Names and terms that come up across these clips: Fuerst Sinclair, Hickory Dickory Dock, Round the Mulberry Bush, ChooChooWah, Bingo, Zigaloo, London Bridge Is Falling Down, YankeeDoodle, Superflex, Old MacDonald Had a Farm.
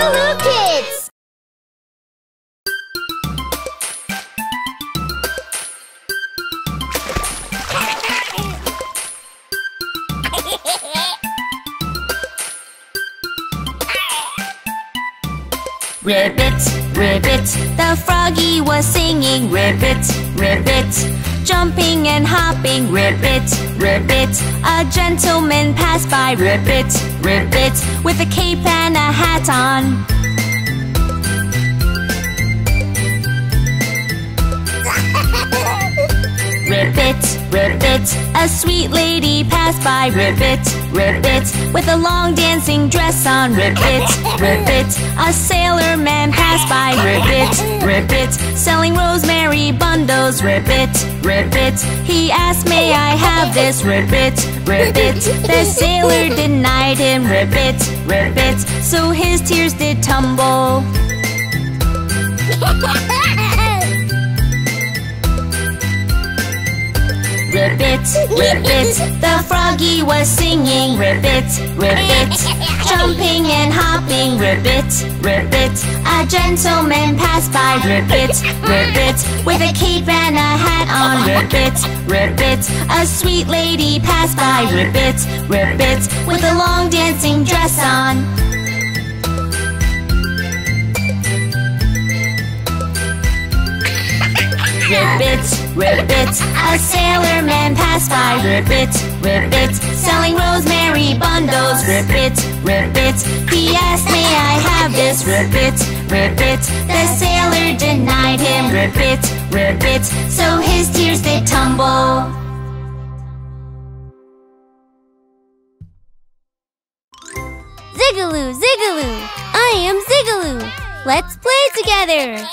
Zigaloo Kids! Ribbit, ribbit, the froggy was singing. Ribbit, ribbit, jumping and hopping. Ribbit, ribbit, a gentleman passed by. Ribbit, ribbit, with a cape and a hat on. Ribbit, ribbit, a sweet lady passed by. Ribbit, ribbit, with a long dancing dress on. Ribbit, ribbit, a sailor man passed by. Ribbit, ribbit, selling rosemary bundles. Ribbit, ribbit, he asked, may I have this? Ribbit, ribbit, the sailor denied him. Ribbit, ribbit, so his tears did tumble. Ribbit, ribbit, the froggy was singing. Ribbit, ribbit, jumping and hopping. Ribbit, ribbit, a gentleman passed by. Ribbit, ribbit, with a cape and a hat on. Ribbit, ribbit, a sweet lady passed by. Ribbit, ribbit, with a long dancing dress on. Ribbit, ribbit, a sailor man passed by. Ribbit, ribbit, selling rosemary bundles. Ribbit, ribbit, he asked, may I have this? Ribbit, ribbit, the sailor denied him. Ribbit, ribbit, so his tears did tumble. Zigaloo, Zigaloo, I am Zigaloo. Let's play together.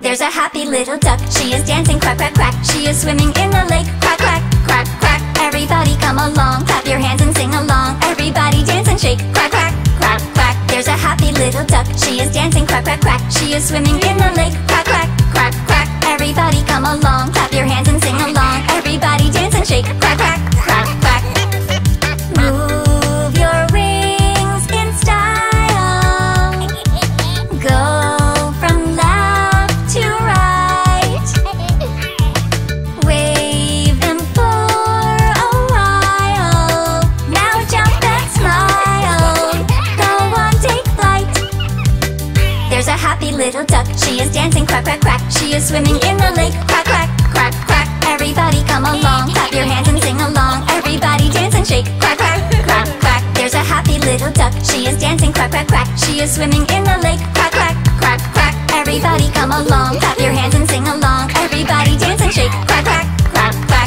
There's a happy little duck. She is dancing, quack, quack, quack. She is swimming in the lake, quack, quack, quack, quack. Everybody come along, clap your hands and sing along. Everybody dance and shake, quack, quack, quack, quack. There's a happy little duck. She is dancing, quack, quack, quack. She is swimming in the lake, quack, quack, quack, quack. Everybody come along, clap your hands and sing along. Everybody dance and shake, quack, quack, quack, quack. Move your wings in style. Go little duck, she is dancing, quack, quack, quack. She is swimming in the lake, quack, quack, quack, quack. Everybody come along, clap your hands and sing along. Everybody dance and shake, quack, quack, quack, quack. There's a happy little duck, she is dancing, quack, quack, quack. She is swimming in the lake, quack, quack, quack, quack. Everybody come along, clap your hands and sing along. Everybody dance and shake, quack, quack, quack, quack.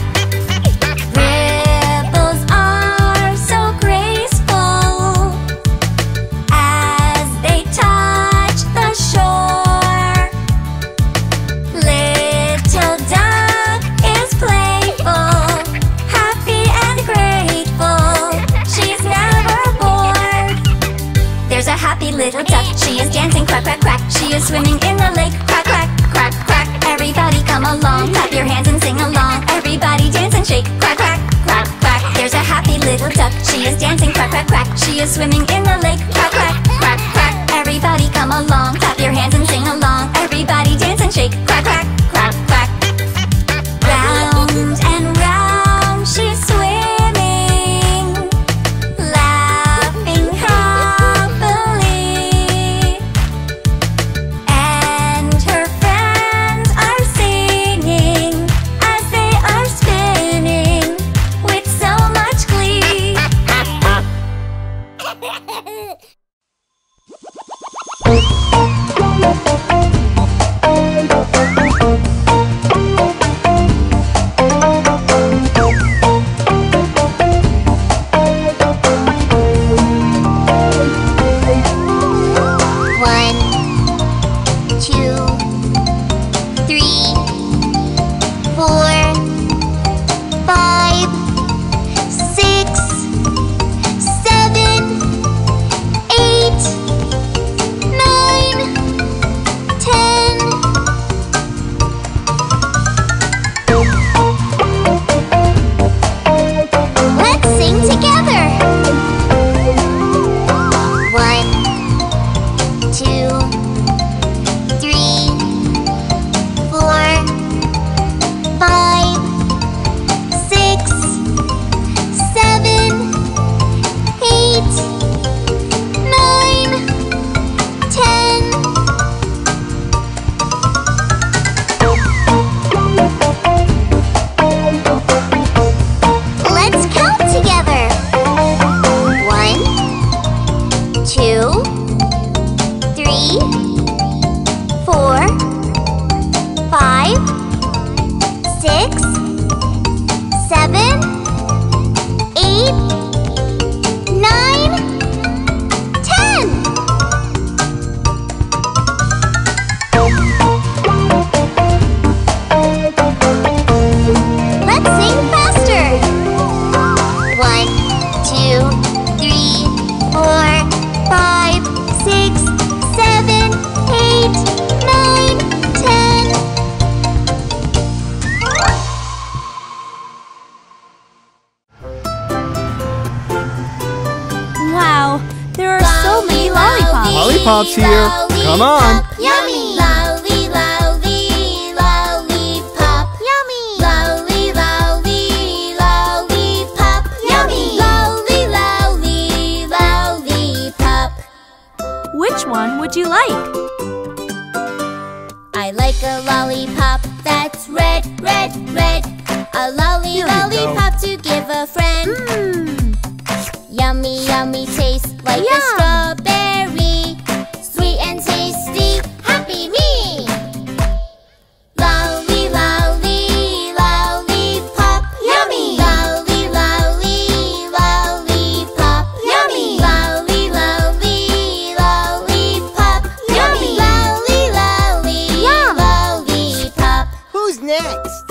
Little duck, she is dancing, quack, quack, quack. She is swimming in the lake, quack, quack, quack, quack. Everybody come along, clap your hands and sing along. Everybody dance and shake, quack, quack, quack, quack. There's a happy little duck, she is dancing, quack, quack, quack. She is swimming in the lake, quack, quack, quack, quack. Everybody come along, clap your hands and sing along. Everybody dance and shake, quack, quack, quack, quack. Round and round she swims. lollipops here. Come on. Yummy. Lolly, lolly, lollipop. Yummy. Lolly, lolly, lollipop. Yummy. Lolly, lolly, lollipop. Which one would you like? I like a lollipop that's red, red, red. A lollipop to give a friend. Yummy, yummy taste like a strawberry. Sweet and tasty, happy me. Lolly, lolly, lollipop. Yummy. Lolly, lolly, lollipop. Yummy. Lolly, lolly, lollipop. Yummy. Lolly, lolly, lollipop. Who's next?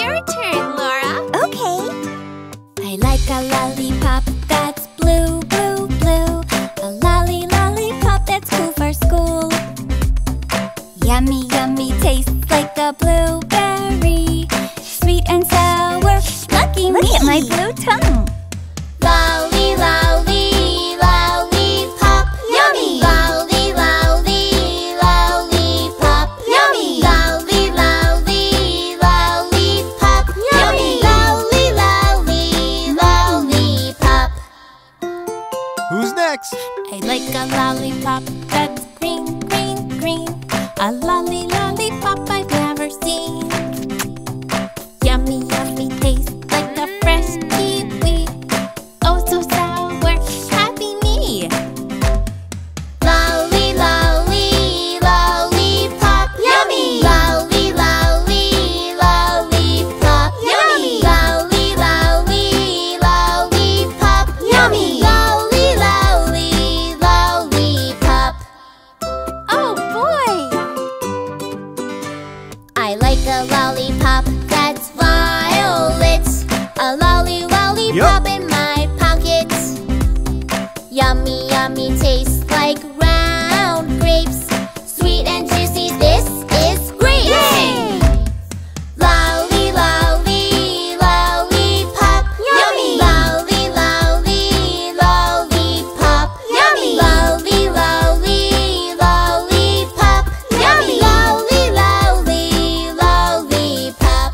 Your turn, Laura. Okay. I like a lollipop that's blue, blue, blue. A lollipop that's cool for school. Yummy, yummy taste like a blueberry. Sweet and sour, lucky me. Look at my blue tongue. Lolly, lolly, lollipop. Yummy. Lolly, lolly, lollipop. Yummy. Lolly, lolly, lollipop. Yummy. Lolly, lolly, lollipop. Who's next? I like a lollipop that's green, green, green. A lollipop I've never seen. Yummy, yummy taste like a fresh kiwi. Oh, so sour, happy me. Lolly, lolly, lollipop. Yummy. Lolly, lolly, lollipop. Yummy. Lolly, lolly, lollipop. Yummy. Lolly, lolly, lollipop. Oh boy! I like a lollipop that's violet. A lollipop in my pocket. Yummy, yummy taste like round grapes. Sweet and juicy, this is great. Lolly, lolly, lollipop. Yummy. Lolly, lolly, lollipop. Yummy. Lolly, lolly, lollipop. Yummy. Lolly, lolly, lollipop.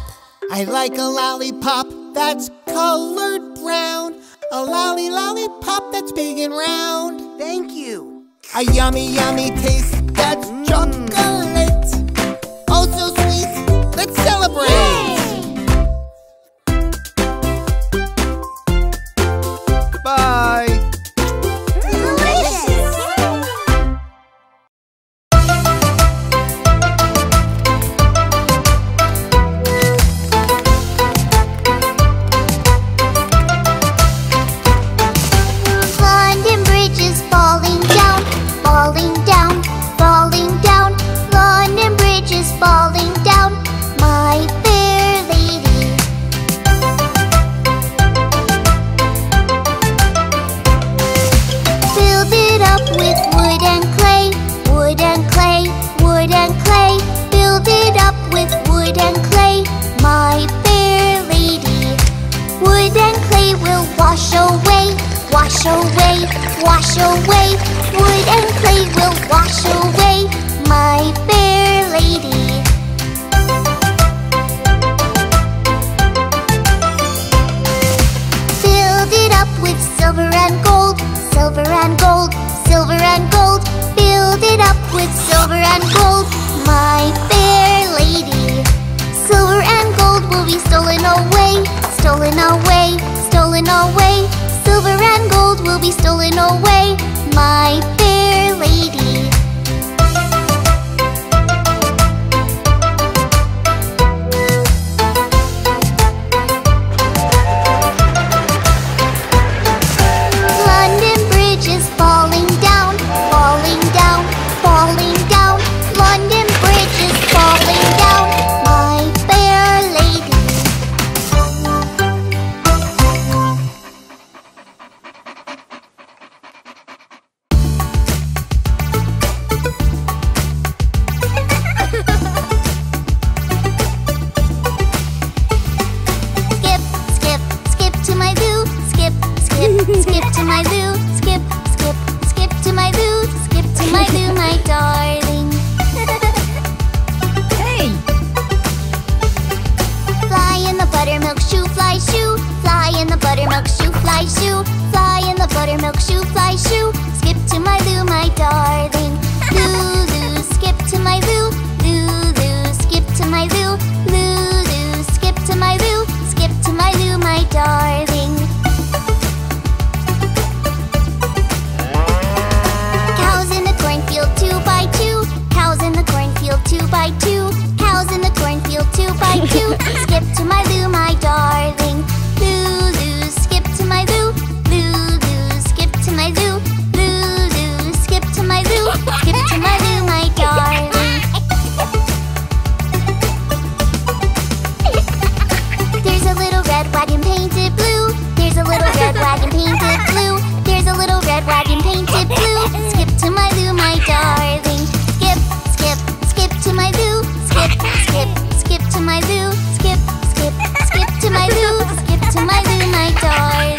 I like a lollipop that's colored brown. A lollipop that's big and round. Thank you. A yummy, yummy taste that's chocolate. Oh, so sweet. Let's celebrate. Bye. Delicious. London Bridge is falling down, falling down, falling down. London Bridge is falling down, my fair lady. Build it up with wood and clay, wood and clay, wood and clay. Build it up with wood and clay, my fair lady. Wood and clay will wash away, wash away, wash away. Wood and clay will wash away, my fair lady. Filled it up with silver and gold, silver and gold, silver and gold. Filled it up with silver and gold, my fair lady. Silver and gold will be stolen away, stolen away, stolen away. Silver and gold will be stolen away, my fair lady. London Bridge is falling down, falling down, falling down. London Bridge is falling down, my fair lady. fly, shoo. Fly in the buttermilk, shoo, fly, shoo. Skip to my loo, my darling. Loo, loo, skip to my loo. Loo, loo, skip to my loo. Loo, loo, skip to my loo. Skip to my loo, my darling. Cows in the cornfield, 2 by 2. Cows in the cornfield, 2 by 2. Cows in the cornfield, 2 by 2. Skip to my loo, my darling. Loo, loo, skip to my loo. Loo, loo, skip to my loo. Loo, loo, skip to my loo. Skip to my loo, my darling. There's a little red wagon painted blue. There's a little red wagon painted blue. There's a little red wagon painted blue. Skip to my loo, my darling. Skip, skip, skip to my loo. Skip, skip, skip to my loo. Skip, skip, skip to my loo. Skip to my loo, my darling.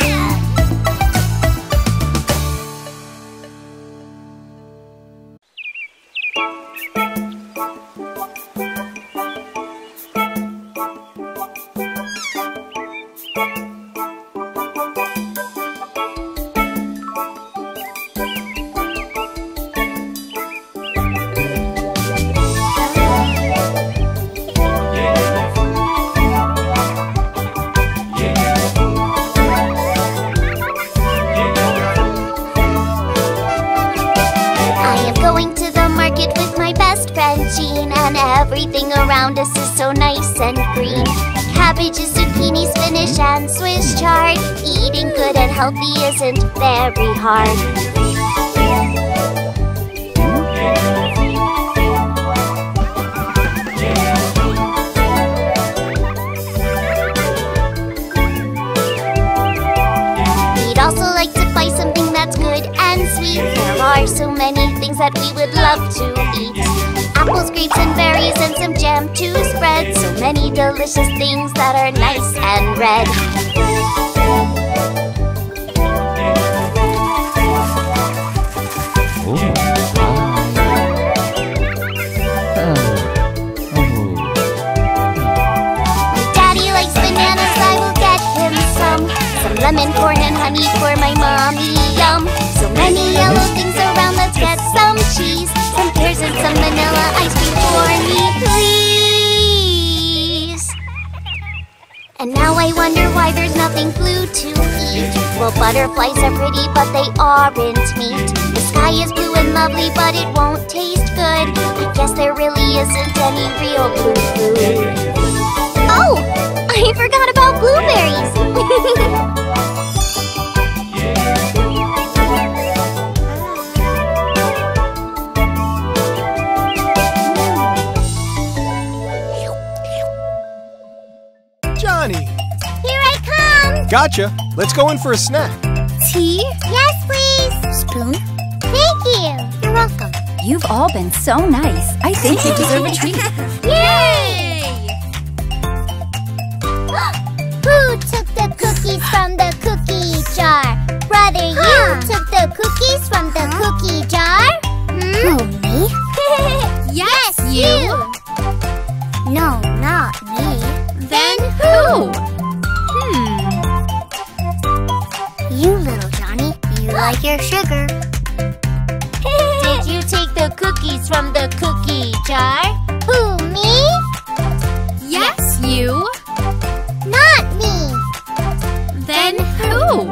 Everything around us is so nice and green. Cabbages, zucchini, spinach, and Swiss chard. Eating good and healthy isn't very hard. We'd also like to buy something that's good and sweet. There are so many things that we would love to eat. Apples, grapes, and berries, and some jam to spread. So many delicious things that are nice and red. Daddy likes bananas, I will get him some. Some lemon, corn, and honey for my mommy, yum. So many yellow things around, let's get some cheese. Some pears and some vanilla ice cream for me, please. And now I wonder why there's nothing blue to eat. Well, butterflies are pretty, but they aren't meat. The sky is blue and lovely, but it won't taste good. I guess there really isn't any real blue food. Oh, I forgot about blueberries. Gotcha! Let's go in for a snack. Tea? Yes, please. Spoon? Thank you. You're welcome. You've all been so nice. I think you deserve a treat. Yay! Who took the cookies from the cookie jar? Brother, you took the cookies from the cookie jar? Hmm? Oh, me? Yes, you! No, not me. Then who? Like your sugar. Did you take the cookies from the cookie jar? Who, me? Yes, you. Not me. Then who?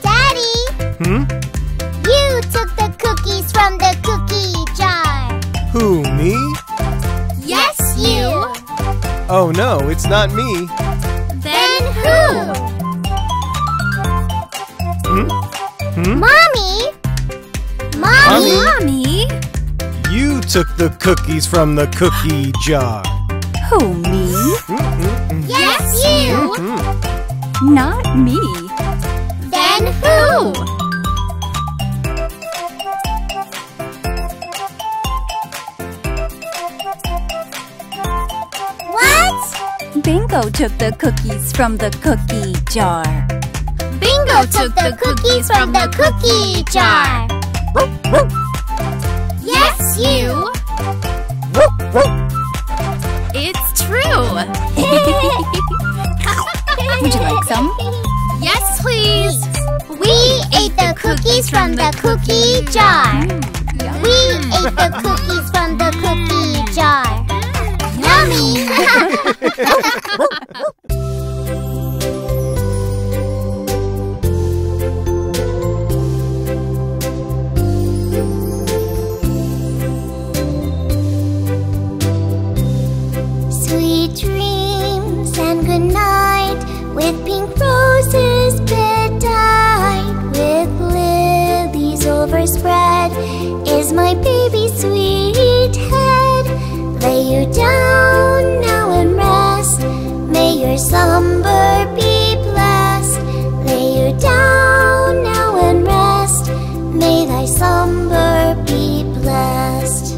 Daddy. Hmm? You took the cookies from the cookie jar. Who, me? Yes, you. Oh no, it's not me. Mommy? You took the cookies from the cookie jar. Who, me? Yes, you! Not me. Then who? What? Bingo took the cookies from the cookie jar. Bingo took the cookies from the cookie jar. Yes, you! It's true! Would you like some? Yes, please! We ate the cookies from the cookie jar! We ate the cookies from the cookie jar! Yummy! Dreams and good night, with pink roses bedtied, with lilies overspread, is my baby's sweet head. Lay you down now and rest, may your slumber be blessed. Lay you down now and rest, may thy slumber be blessed.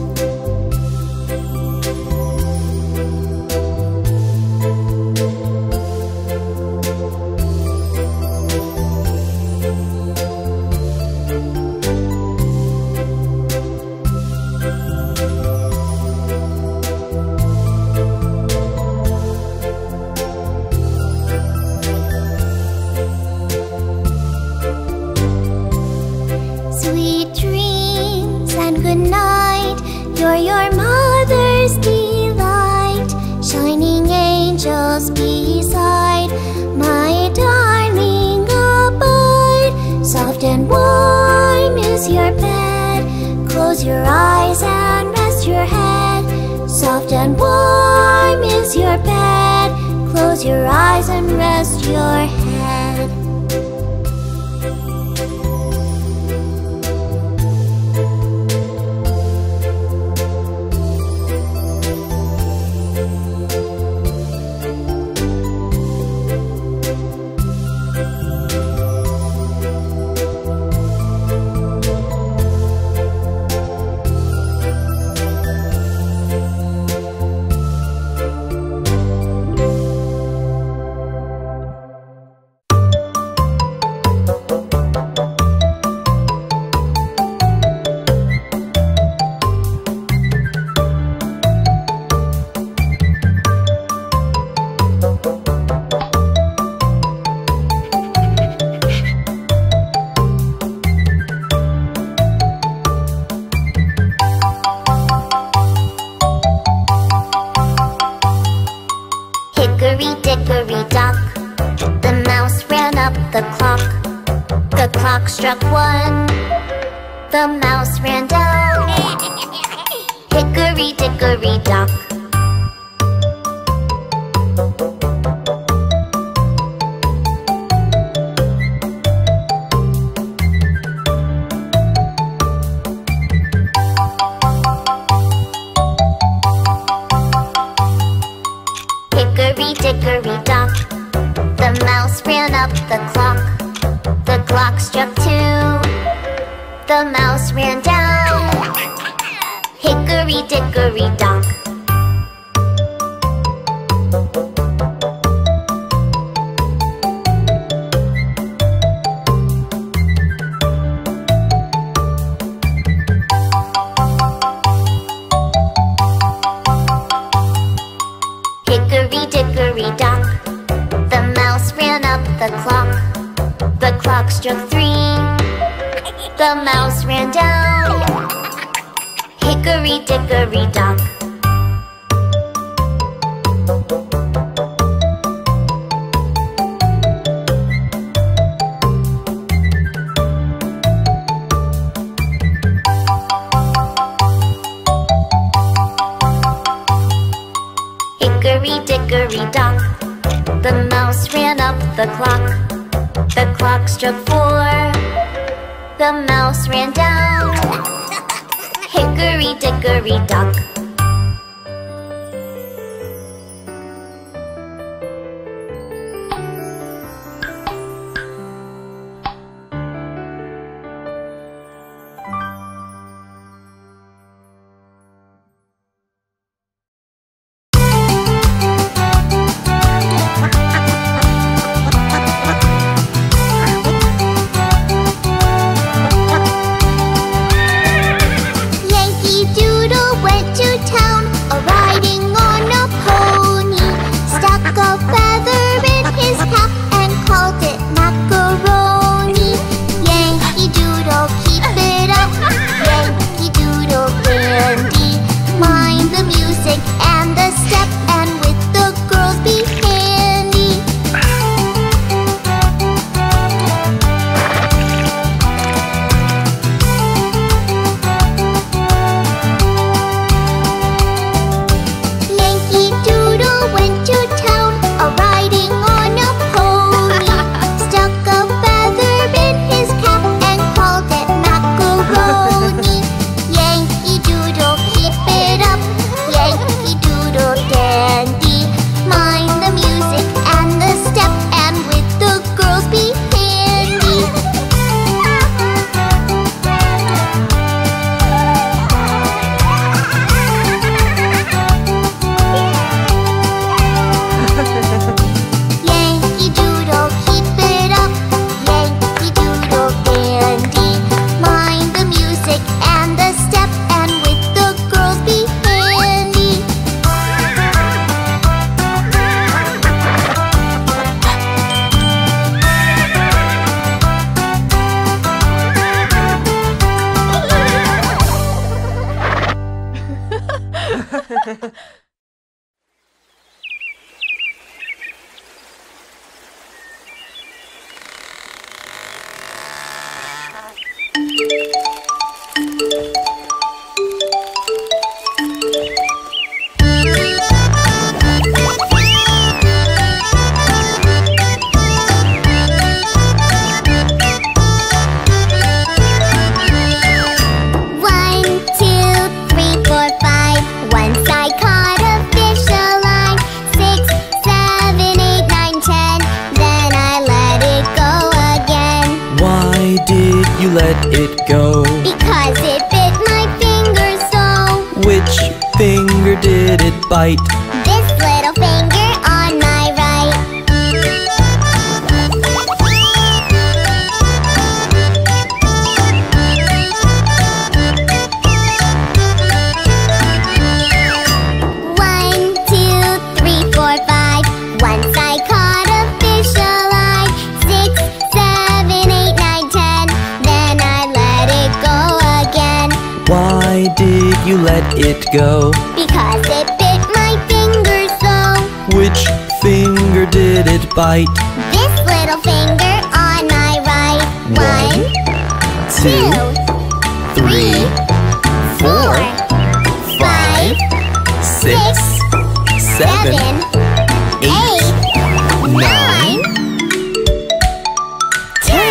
Your eyes and rest your head. Soft and warm is your bed. Close your eyes and rest your head. Struck one, the mouse ran down. Hickory dickory dock. Hickory dickory dock, the mouse ran up the clock. The clock struck two, the mouse ran down. Hickory dickory dock. Hickory dickory dock, the mouse ran up the clock. The clock struck three, the mouse ran down. Hickory dickory dock. Hickory dickory dock, the mouse ran up the clock. The clock struck four, the mouse ran down. Hickory dickory dock. Yankee Doodle went to let it go. Because it bit my finger so. Which finger did it bite? This little finger on my right. One, two, three, four, five. Once I caught a fish alive. 6, 7, 8, 9, 10. Then I let it go again. Why did you let it go? Because it bit my finger so. Which finger did it bite? This little finger on my right. 1, 2, 3, 4, 5, 6, 7, 8, 9, 10.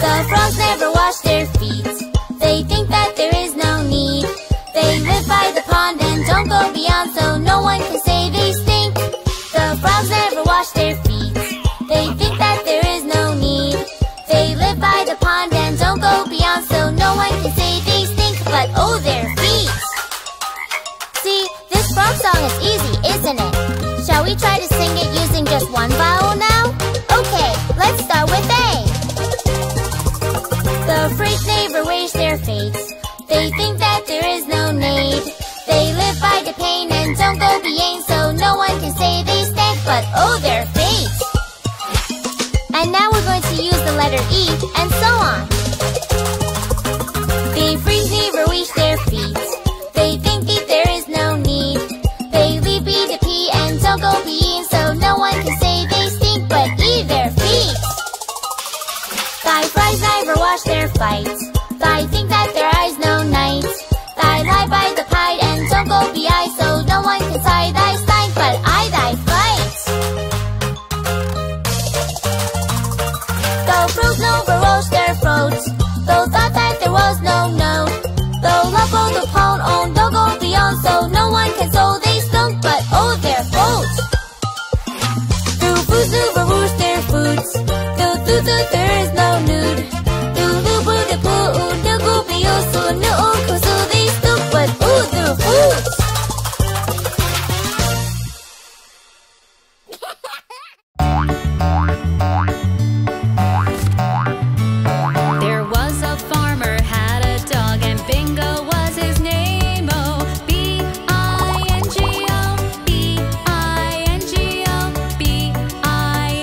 The frogs never wash their feet. They think that there is no need. They live by the pond and don't go beyond, so no one can say they stink. The frogs never wash their feet. They think that there is no need. They live by the pond and don't go beyond, so no one can say they stink. But oh, their feet! See, this frog song is easy, isn't it? Shall we try to sing it using just one vowel now? Okay, let's start with A. The afraid never wash their face. They think that there is no need. They live by the pain and don't go beyond, so no one can say they stink. But oh, their face! And now we're going to use the letter E and so on. The afraid never wash their feet. They think that there is no need. They leave B to P and don't go beyond, so no one can say they stink. But E, their feet! Thy frogs never wash their fights. Thy think that their eyes know night. Thy lie by the pie and don't go be I, so no one can tie thy slide, but I thy flight. Though fruits never wash their fruits. Though thought that there was no. Though love all the pound on, don't go beyond, so no one can so they stunk, but oh their boats. Through fruits never wash their fruits. Though through the there is no nude. There was a farmer, had a dog, and Bingo was his name. Oh, B-I-N-G-O, B-I-N-G-O, B-I-N-G-O.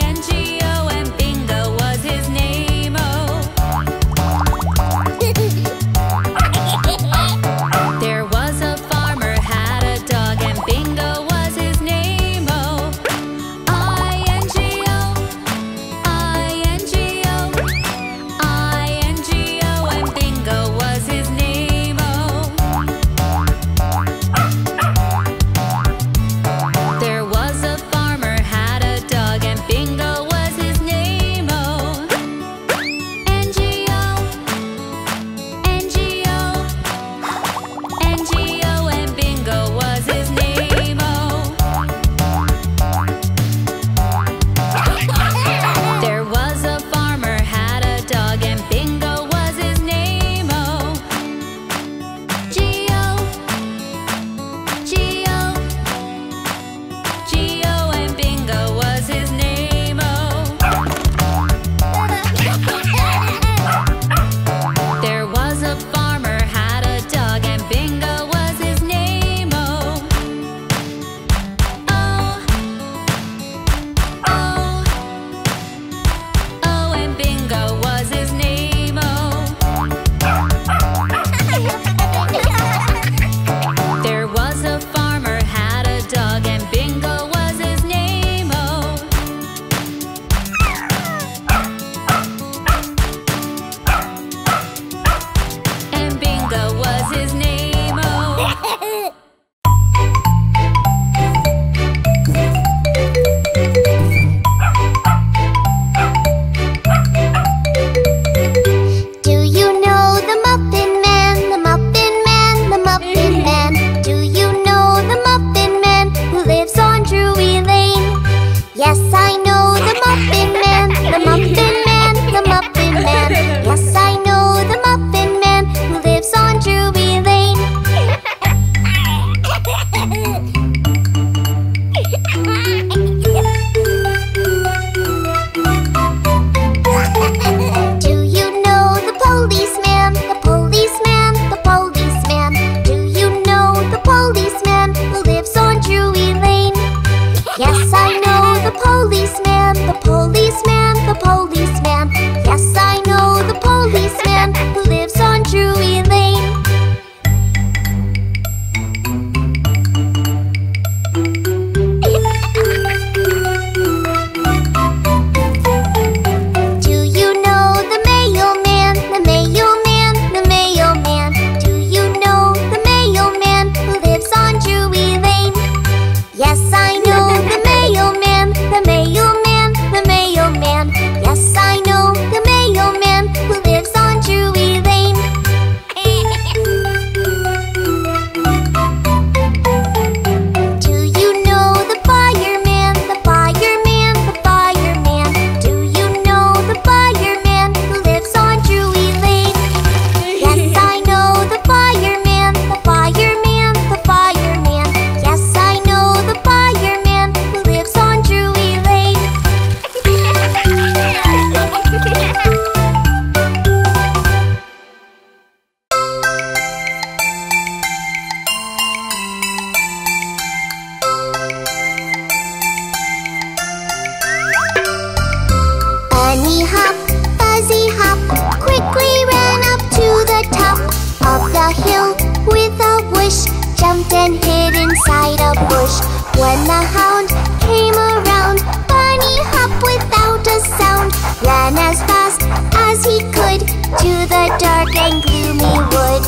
squish, jumped and hid inside a bush. When the hound came around, Bunny hopped without a sound, ran as fast as he could to the dark and gloomy wood.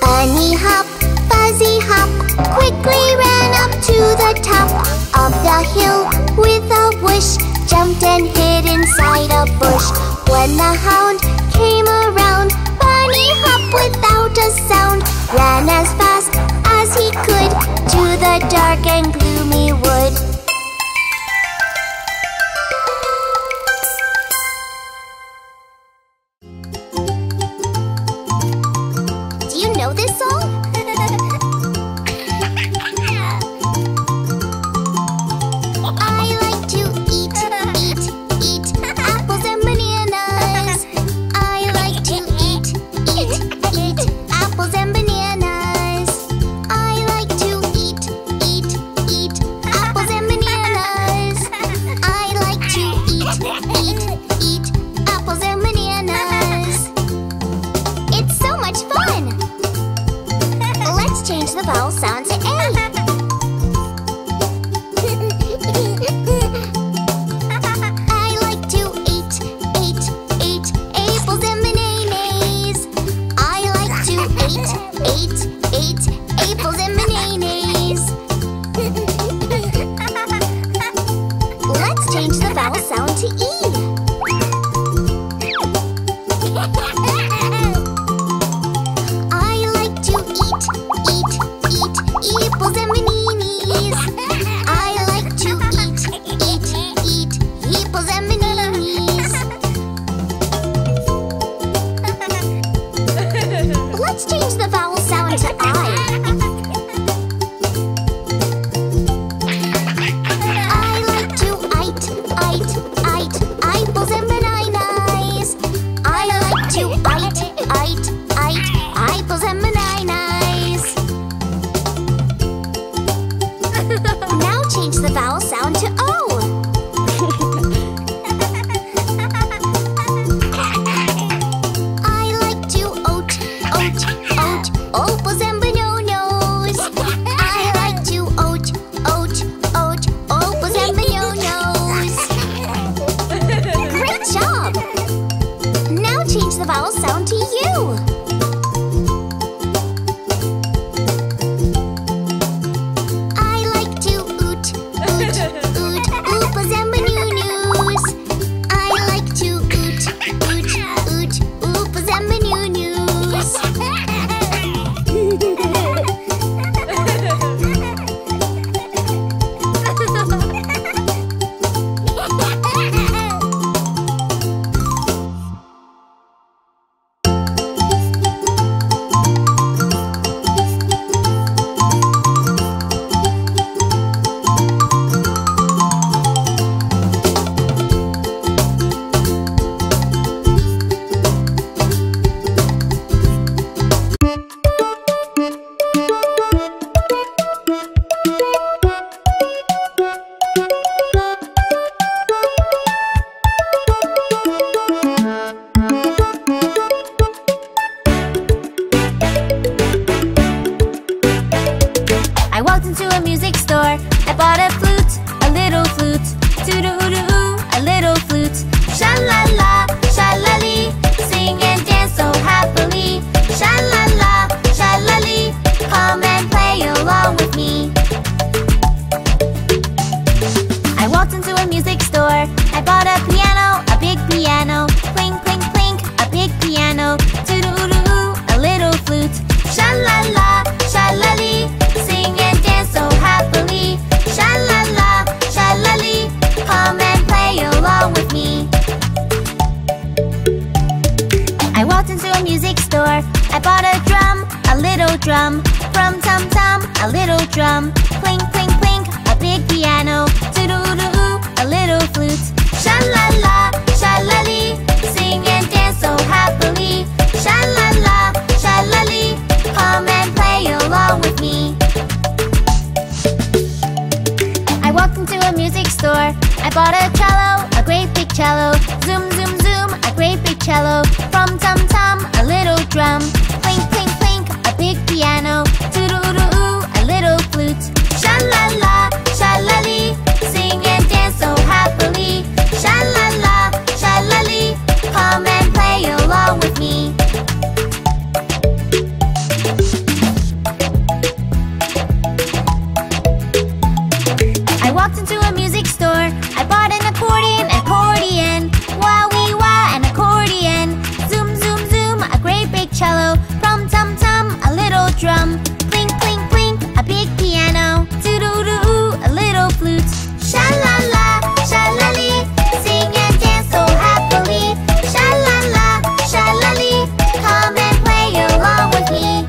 Bunny hop, Fuzzy hop, quickly ran up to the top of the hill with a wish, jumped and hid inside a bush. When the hound came around, Bunny hopped without a sound, ran as fast as he could to the dark and gloomy wood. Store. Tom, tom, tom, a little drum. Clink, clink, clink, a big piano. Toodle-oo, a little flute. Sha-la-la, sha-la-lee, sing and dance so happily. Sha-la-la, sha-la-lee, come and play along with me. I walked into a music store. I bought an accordion. Wah-wee-wah, an accordion. Zoom, zoom, zoom, a great big cello. Prom, tum, tum, a little drum. Clink, clink, clink, a big piano. Doo-doo-doo-oo, a little flute. Sha-la-la, sha-la-lee, sing and dance so happily. Sha-la-la, sha-la-lee, come and play along with me.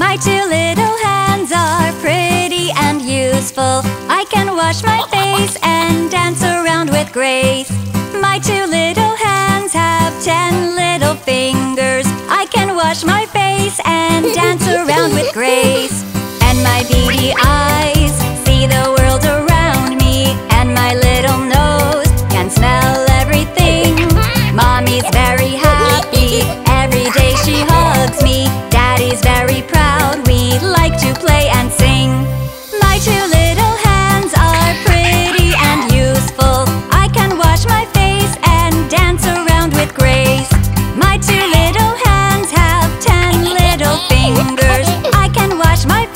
My two little hands are pretty and useful. I can wash my face and dance around with grace. My two little hands have 10 little fingers. I can wash my face and dance around with grace. And my beady eyes see the world around me. And my little nose can smell everything. Mommy's very happy. Every day she hugs me. Daddy's very proud. We like to play and sing. My two little hands are pretty and useful. I can wash my face and dance around with grace. My two little hands have 10 little fingers. I can wash my face.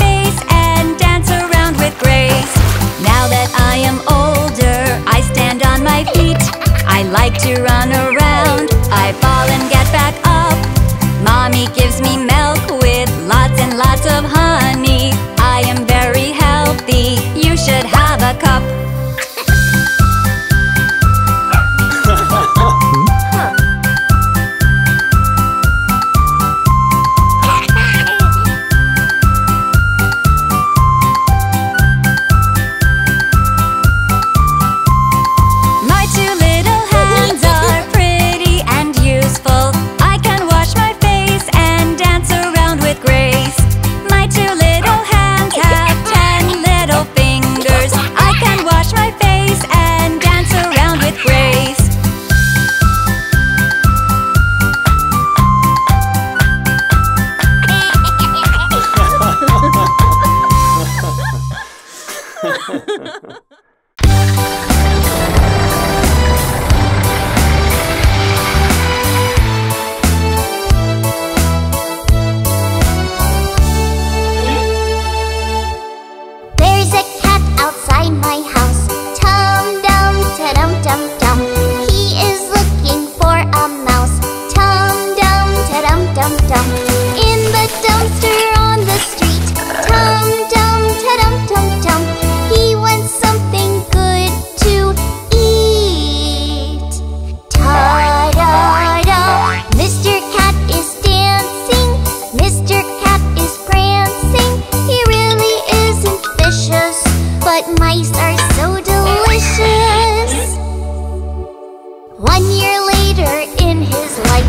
dum. In the dumpster on the street. Tum dum, ta-dum, tum tum. He wants something good to eat. Ta-da-da. Mr. Cat is dancing. Mr. Cat is prancing. He really isn't vicious, but mice are so delicious. 1 year later in his life.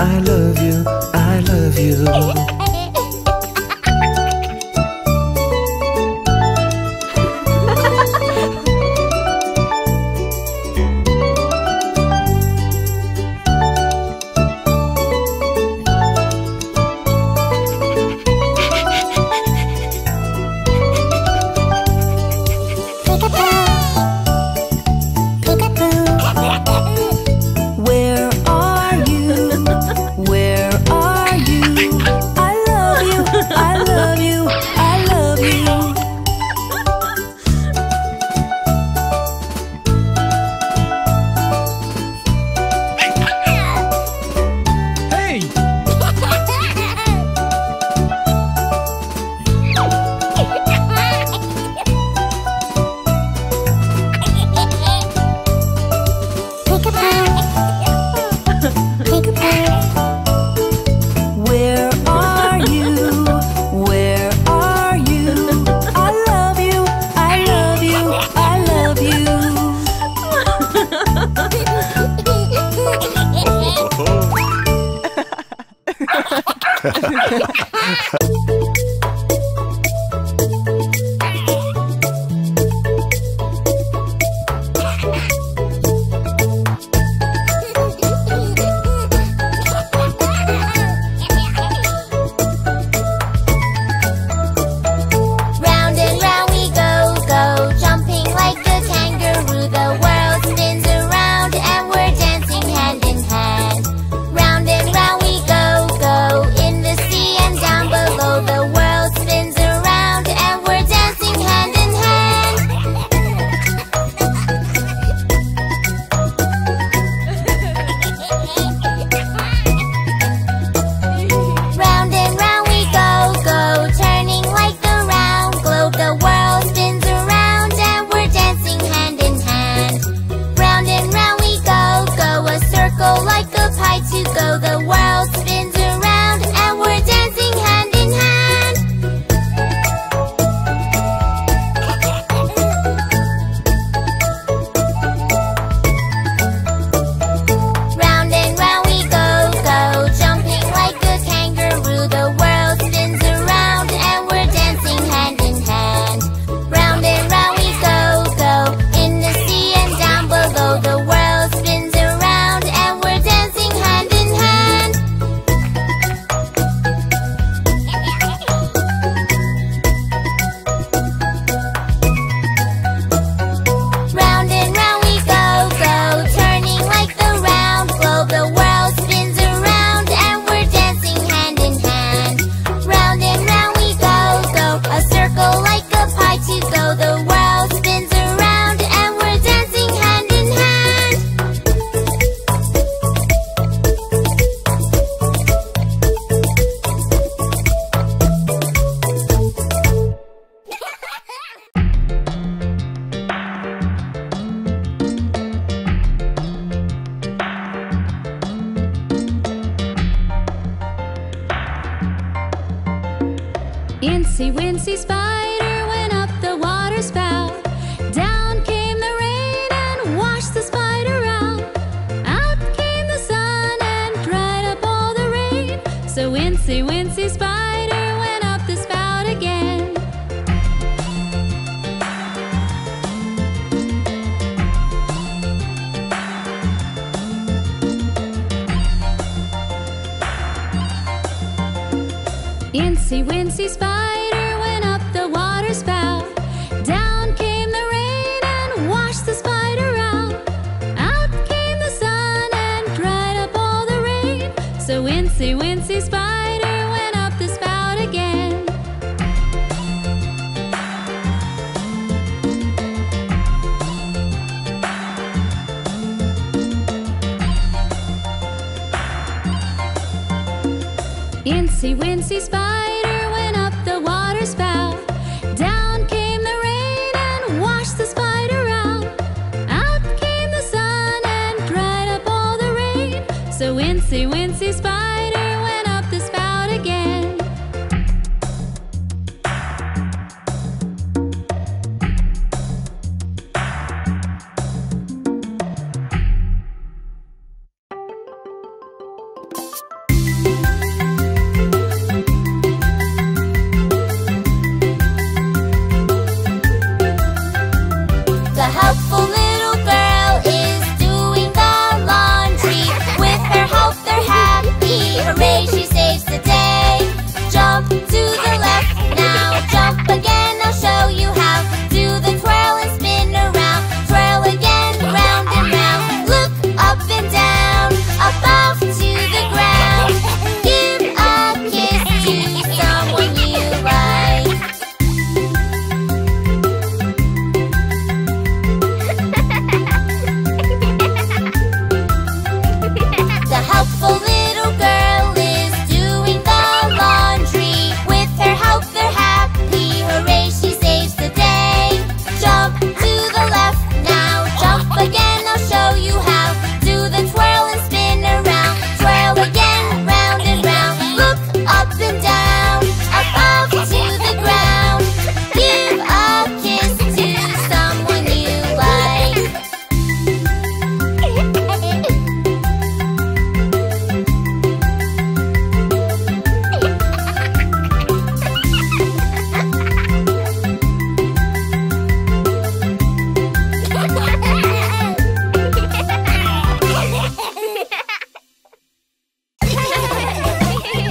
I love you, I love you.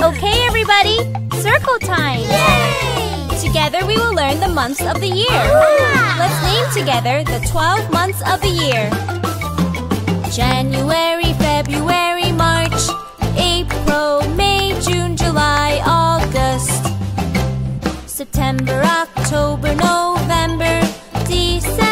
Okay, everybody, circle time! Yay! Together we will learn the months of the year. Let's name together the 12 months of the year. January, February, March, April, May, June, July, August, September, October, November, December.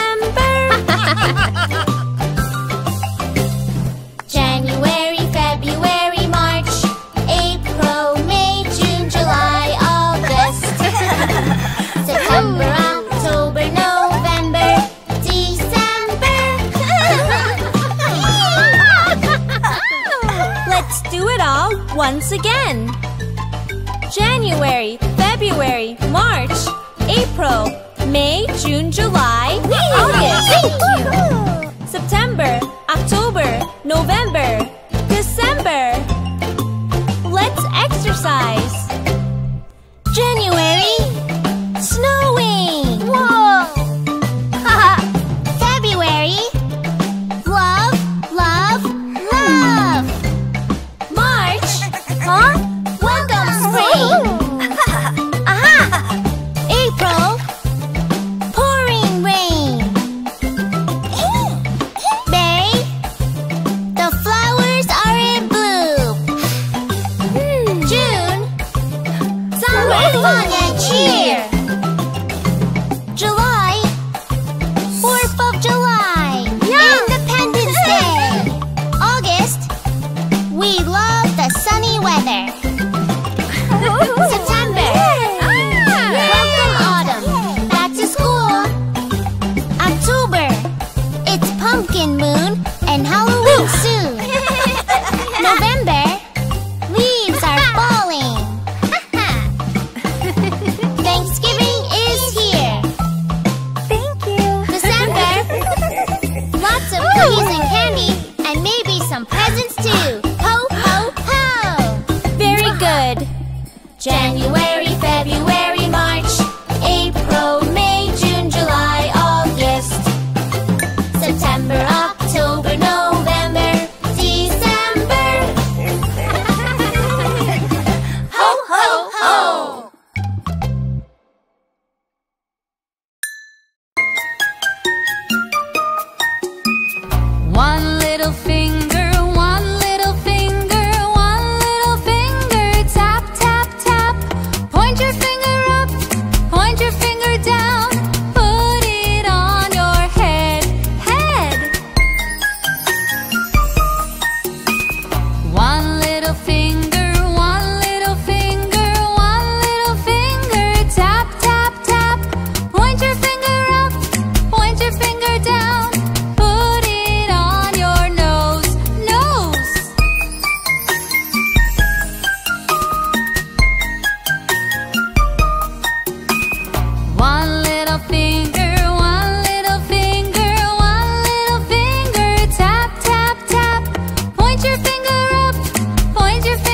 Once again. January, February, March, April, May, June, July, August, September, October, November, December. Let's exercise. January, snowing. Whoa. February, love. Huh? Welcome, spring! April, pouring rain. May, the flowers are in bloom. June, summer fun and cheer. July, 4th of July, Independence Day. August, we love the sunny weather. September. Yay! Welcome autumn. Yay! Back to school. October. It's pumpkin moon and Halloween soon. November. Leaves are falling. Thanksgiving is here. Thank you. December. Lots of cookies and candy and maybe some presents too. January, February, March, April, May, June, July, August, September, October, November, December. Ho, ho, ho! One little finger. Finger up, point your finger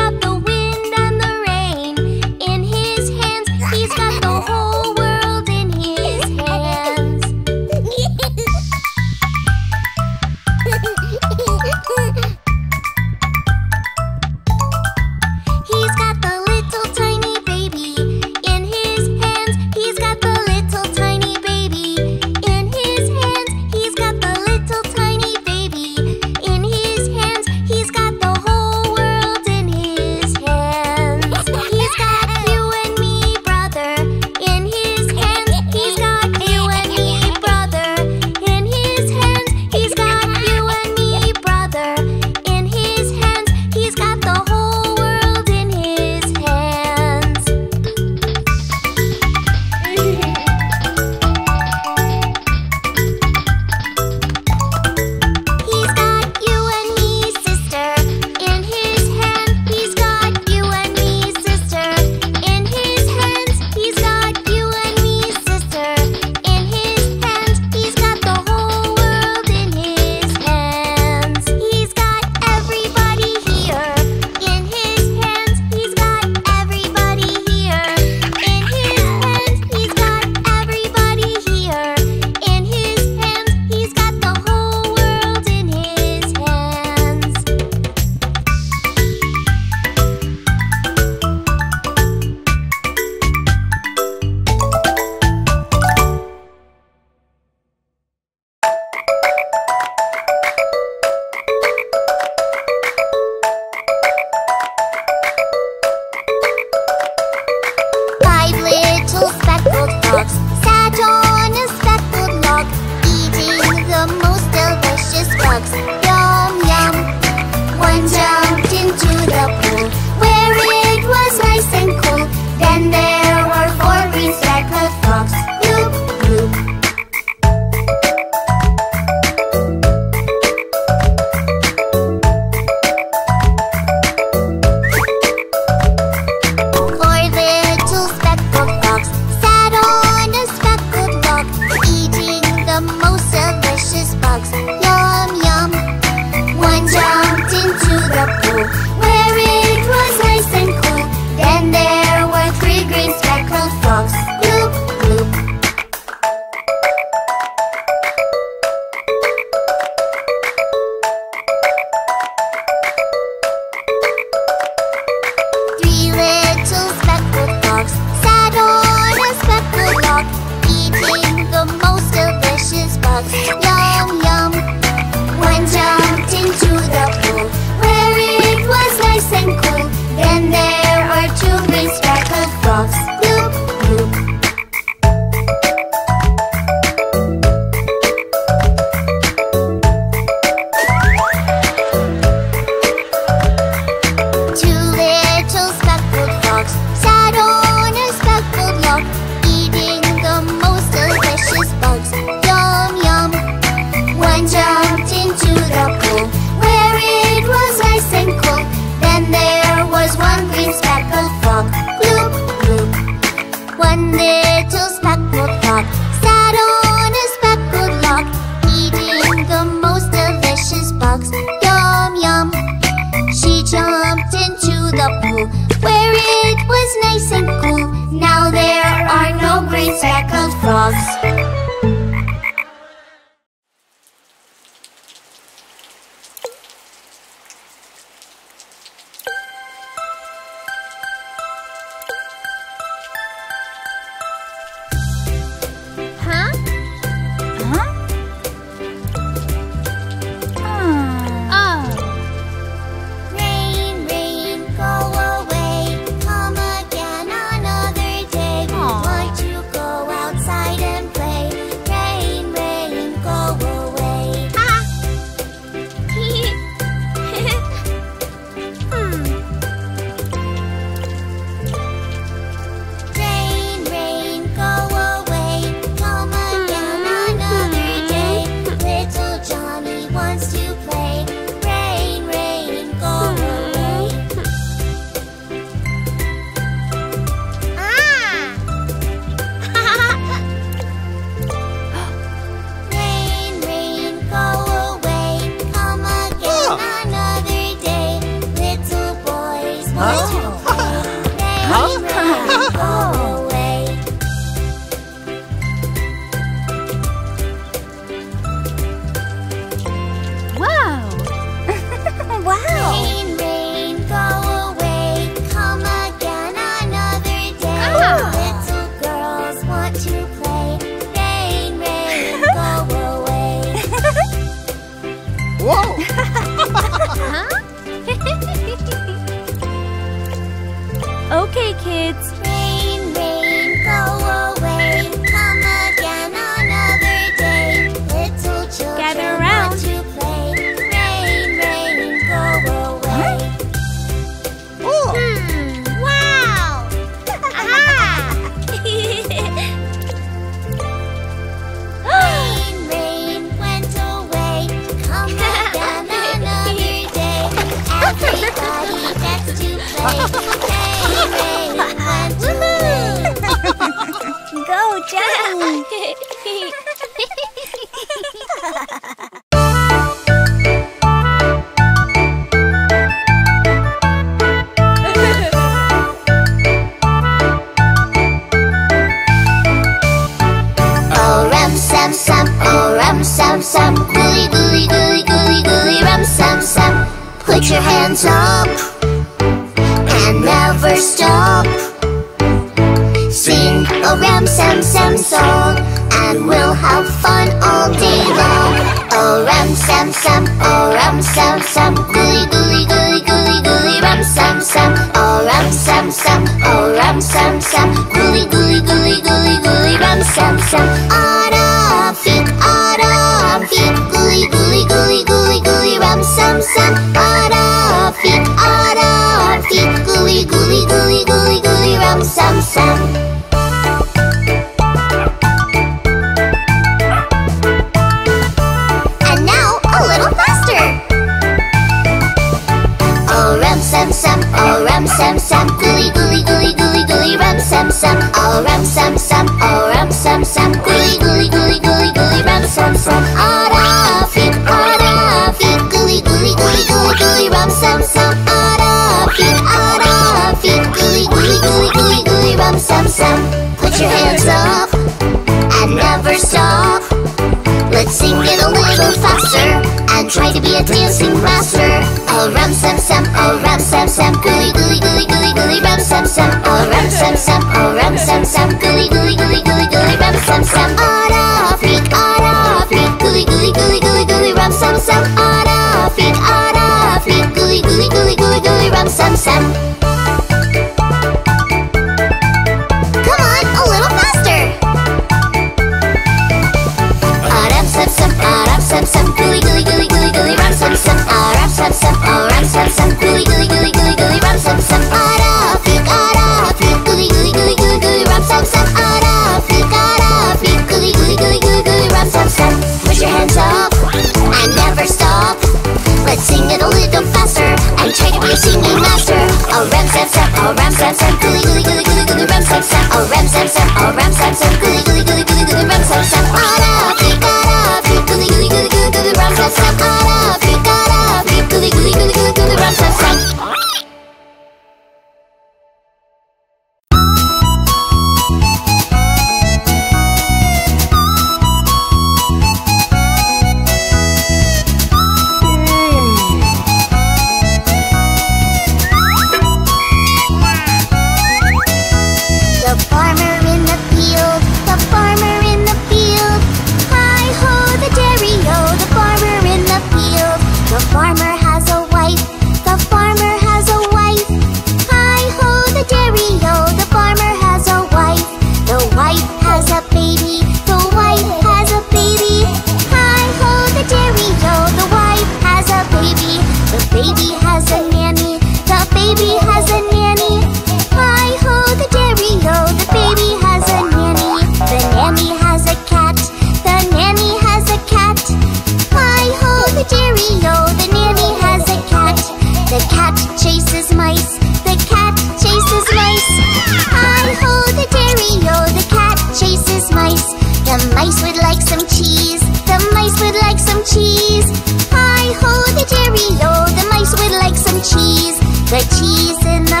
The cheese in the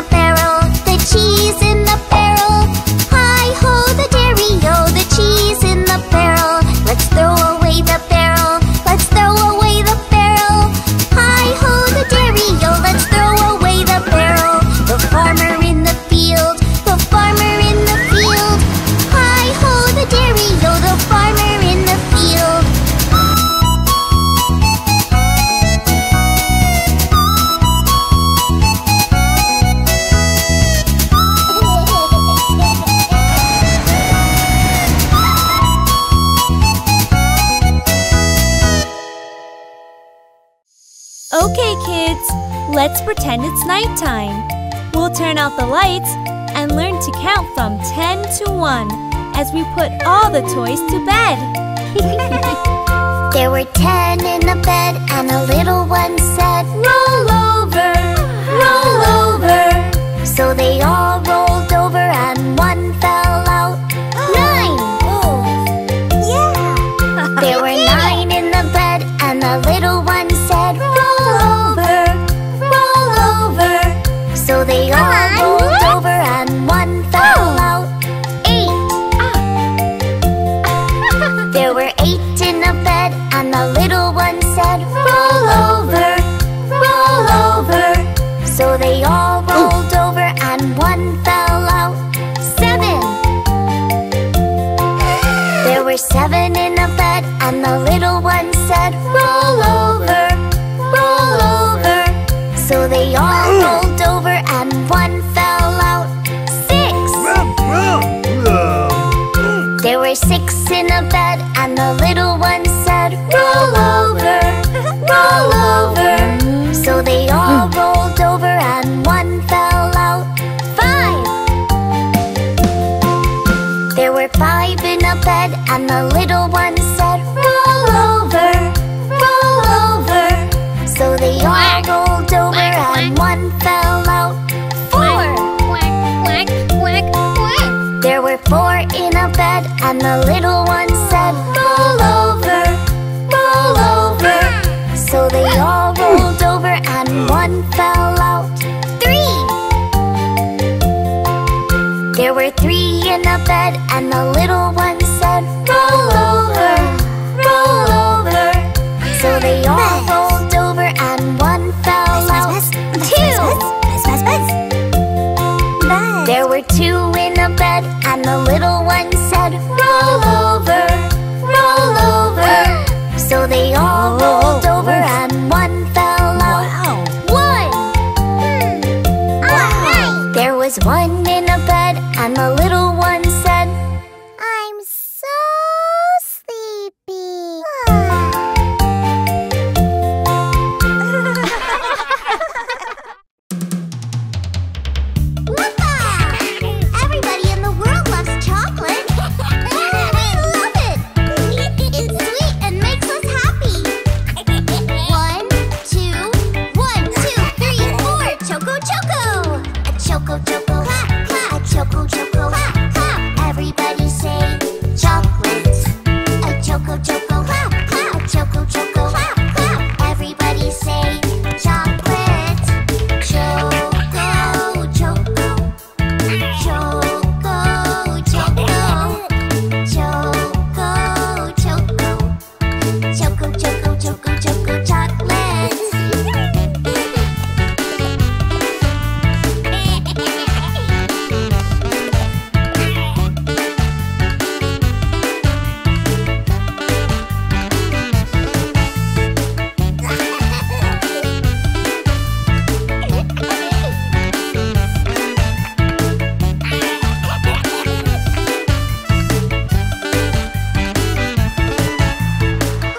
Okay, kids, let's pretend it's nighttime. We'll turn out the lights and learn to count from 10 to 1 as we put all the toys to bed. There were 10 in the bed and a little one said, roll over, roll over. So they all rolled over and one fell out. 9! Oh. Yeah! There were 9 in the bed and a little one said, roll over, roll over. So they all rolled over and one fell out. 8! There were 8 in the bed and the little one said, roll over, roll over. So they all rolled over and one fell out. 7! There were 7 in the bed and the little one said, roll over, roll over. So they all rolled over and one fell out. 6! There were 6 in the bed and the little one said, roll over, roll over. So they all rolled over and one fell out. 5! There were 5 in the bed and the little one said, roll over, roll over. So they all rolled over and one fell out. 4! There were 4 in a bed and the little one said, roll over, roll over. So they all rolled over and one fell out. 3! There were 3 in a bed and the little one said, roll over, roll over. So they all rolled over and one fell out. 2! There were 2 in a bed and the little one said, roll over, roll over. So they all rolled over and one fell out. 1! There was 1 in a bed and the little one said, I'm so sleepy. Look out! Everybody in the world loves chocolate. We love it. It's sweet and makes us happy. 1, 2, 1, 2, 3, 4. Choco, choco. A choco, choco, clap, clap. A choco, choco, clap, clap. Everybody say chocolate. A choco, choco, clap, clap. A choco, choco, clap, clap. Everybody say chocolate. Choco, choco. Choco, choco. Choco, choco. Choco, choco, choco, choco, chocolate.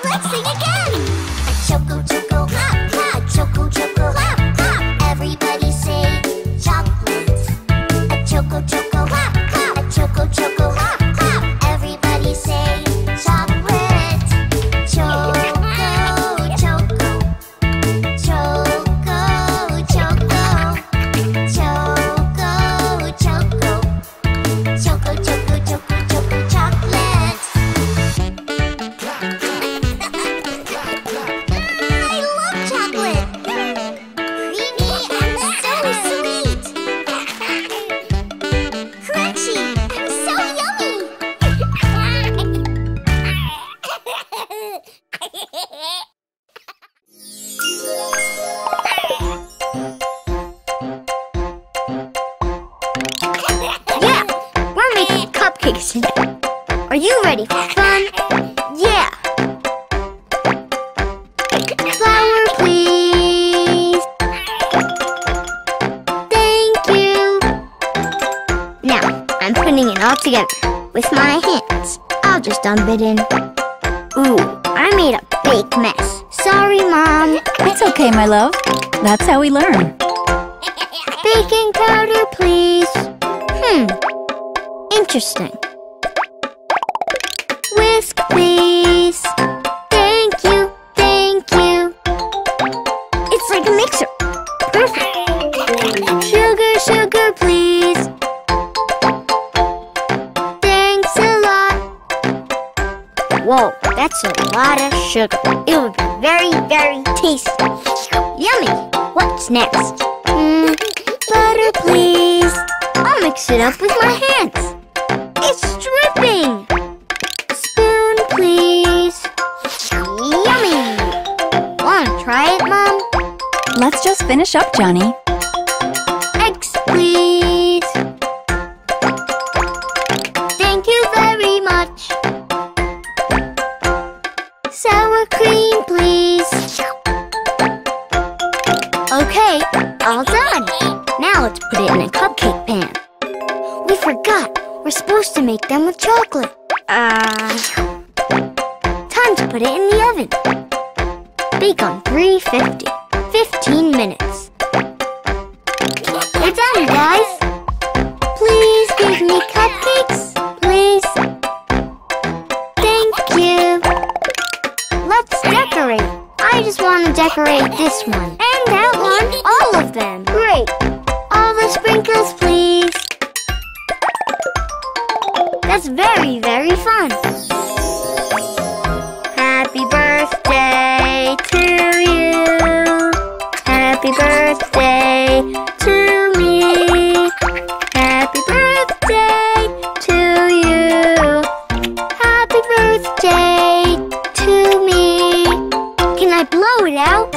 Let's sing again. A choco, choco, clap, clap. Choco, choco, clap, clap. Everybody say chocolate. A choco, choco, clap, clap. A choco, choco, clap, clap. Everybody say chocolate. Choco, choco. Choco, choco. Choco, choco. Choco, choco, choco, choco, chocolate. I love chocolate! Creamy and so sweet! Crunchy and so yummy! Yeah! We're making cupcakes. Are you ready for fun? Yeah! Flour, please. Thank you. Now, I'm putting it all together with my hands. I'll just dump it in. Ooh, I made a big mess. Sorry, Mom. That's okay, my love. That's how we learn. Baking powder, please. Interesting. Whisk, please. Thank you, thank you. It's like a mixer. Perfect. Sugar, sugar, please. Thanks a lot. Whoa, that's a lot of sugar. It would be very, very tasty. Yummy. What's next? Butter, please. I'll mix it up with my hands. It's dripping. Spoon, please. Yummy. Wanna try it, Mom? Let's just finish up, Johnny. Eggs, please. Thank you very much. Sour cream, please. Okay, all done. Now let's put it in a cupcake pan. We forgot. We're supposed to make them with chocolate. Time to put it in the oven. Bake on 350. 15 minutes. We're done, guys. Please give me cupcakes, please. Thank you. Let's decorate. I just want to decorate this one. And that one. All of them. Great. All the sprinkles, please. That's very, very fun. Happy birthday to you. Happy birthday to me. Happy birthday to you. Happy birthday to me. Can I blow it out?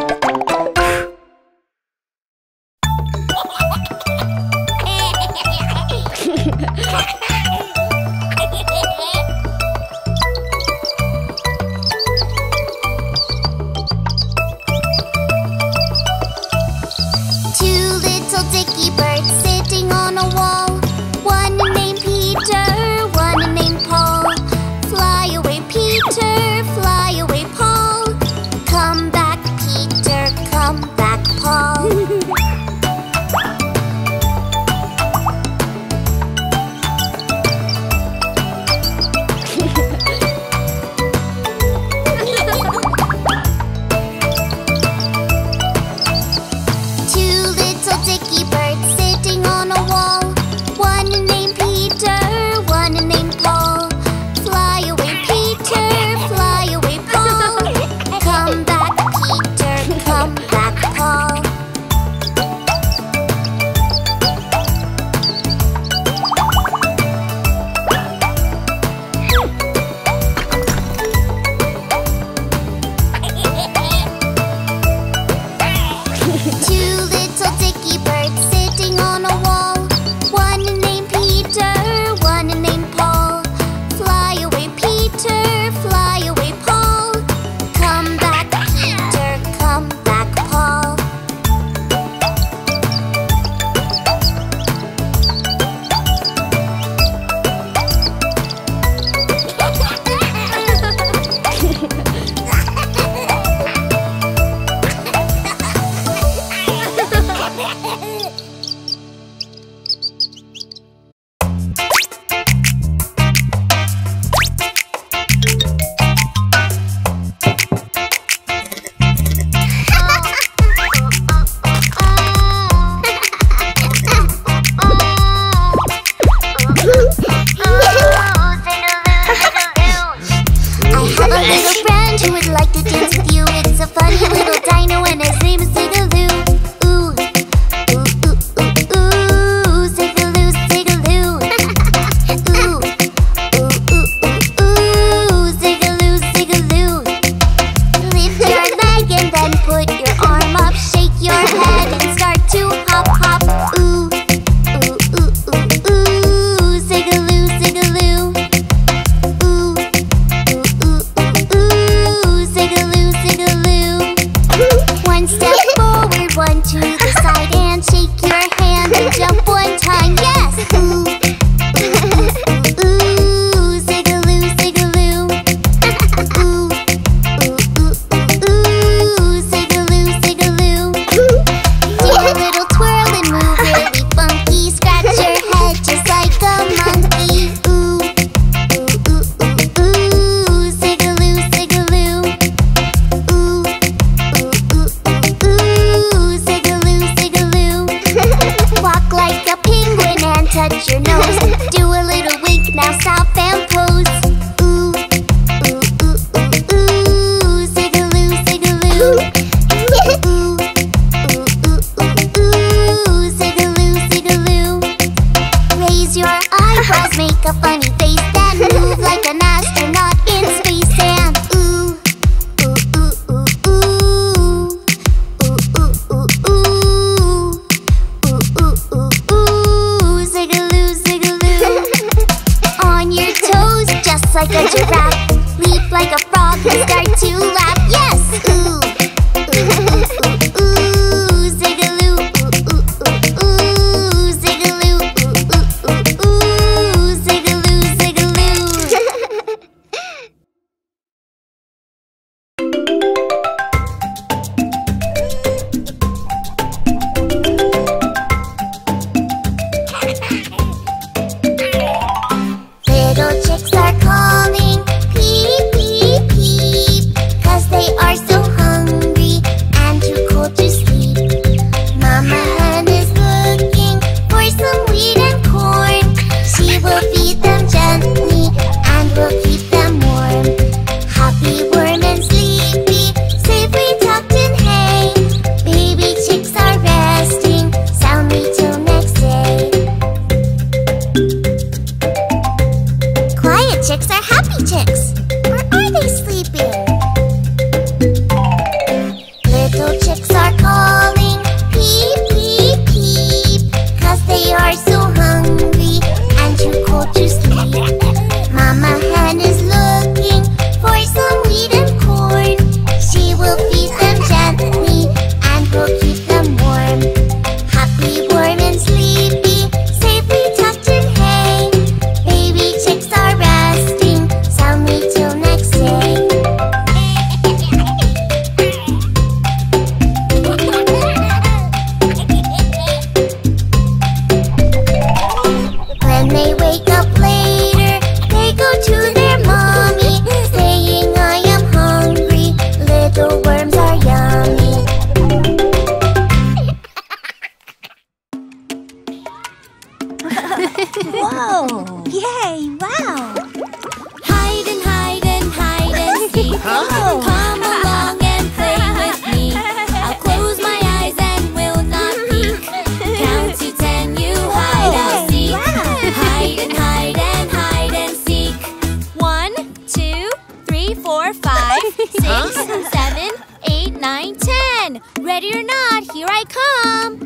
Here I come!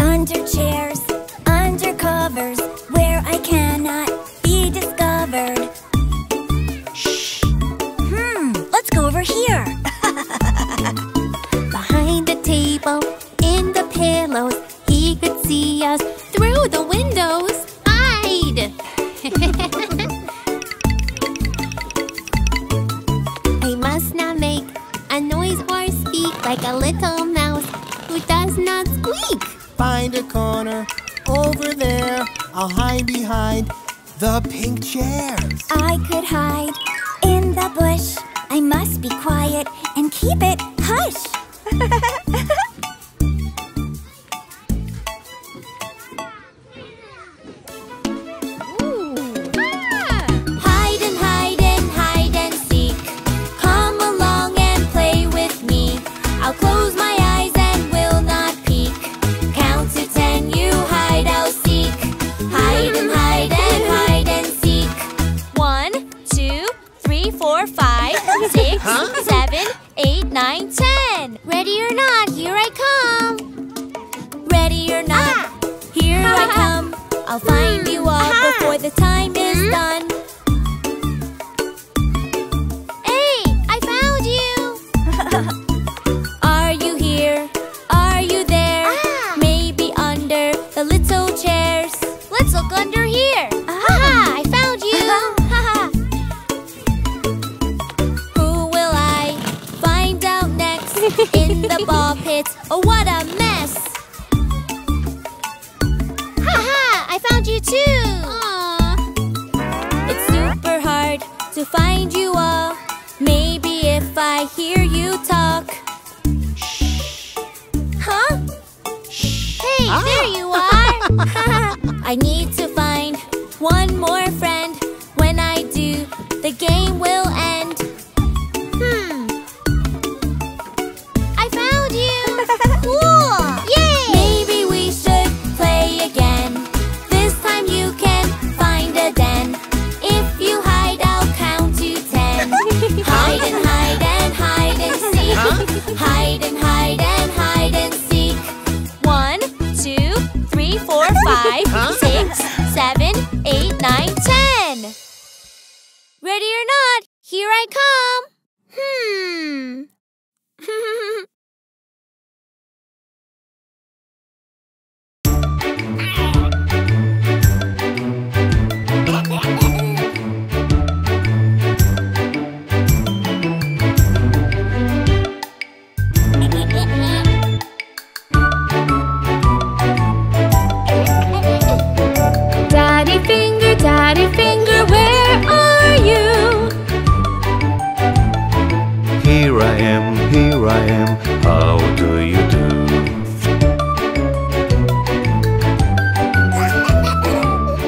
Under chairs, under covers, where I cannot be discovered. Shh! Let's go over here! Behind the table, in the pillows, he could see us through the windows. Hide! I must not make a noise or speak like a little mouse who does not squeak. Find a corner over there. I'll hide behind the pink chairs. I could hide in the bush. I must be quiet and keep it hush. Hide and hide and hide and seek. Come along and play with me. I'll close my eyes and will not peek. Count to 10, you hide, I'll seek. Hide and hide and hide and seek. 1, 2, 3, 4, 5, 6, 7, 8, 9, 10. Ready or not, here I come. Ready or not, here I come. I'll find you all before the time is done. Hey, I found you. Are you here? Are you there? Maybe under the little chairs. Let's look under here. I found you. Who will I find out next? In the ball pit. Oh, what a mess. I found you too. It's super hard to find you all. Maybe if I hear you talk. Hey, there you are. I need to find one more friend. When I do, the game will end. I found you. Cool. Yay. Maybe we should play again. This time you can find a den. If you hide, I'll count to 10. Hide and hide and hide and seek. Hide and hide and hide and seek. 1, 2, 3, 4, 5, 6, 7, 8, 9, 10. Ready or not, here I come. Daddy Finger, where are you? Here I am, how do you do?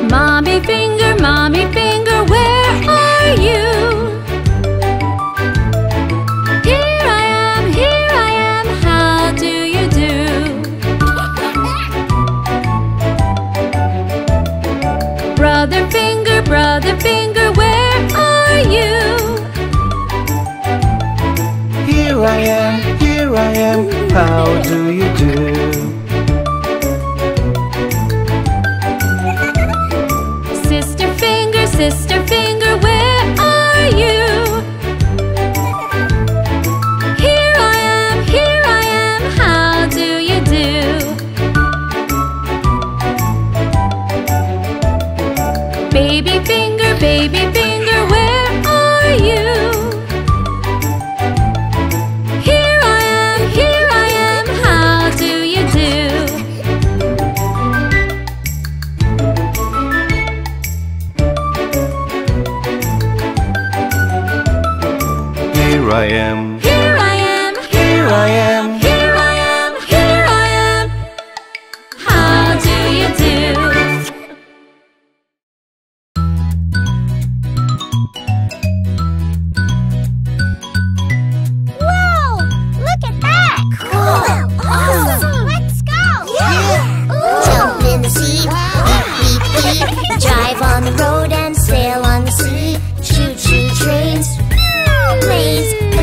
Mommy Finger, where are you? Here I am, how do you do? Brother Finger, where are you? Here I am, how do you do? Sister Finger, where are you? Here I am, how do you do? Baby Finger, where are you? Here I am, how do you do? Here I am.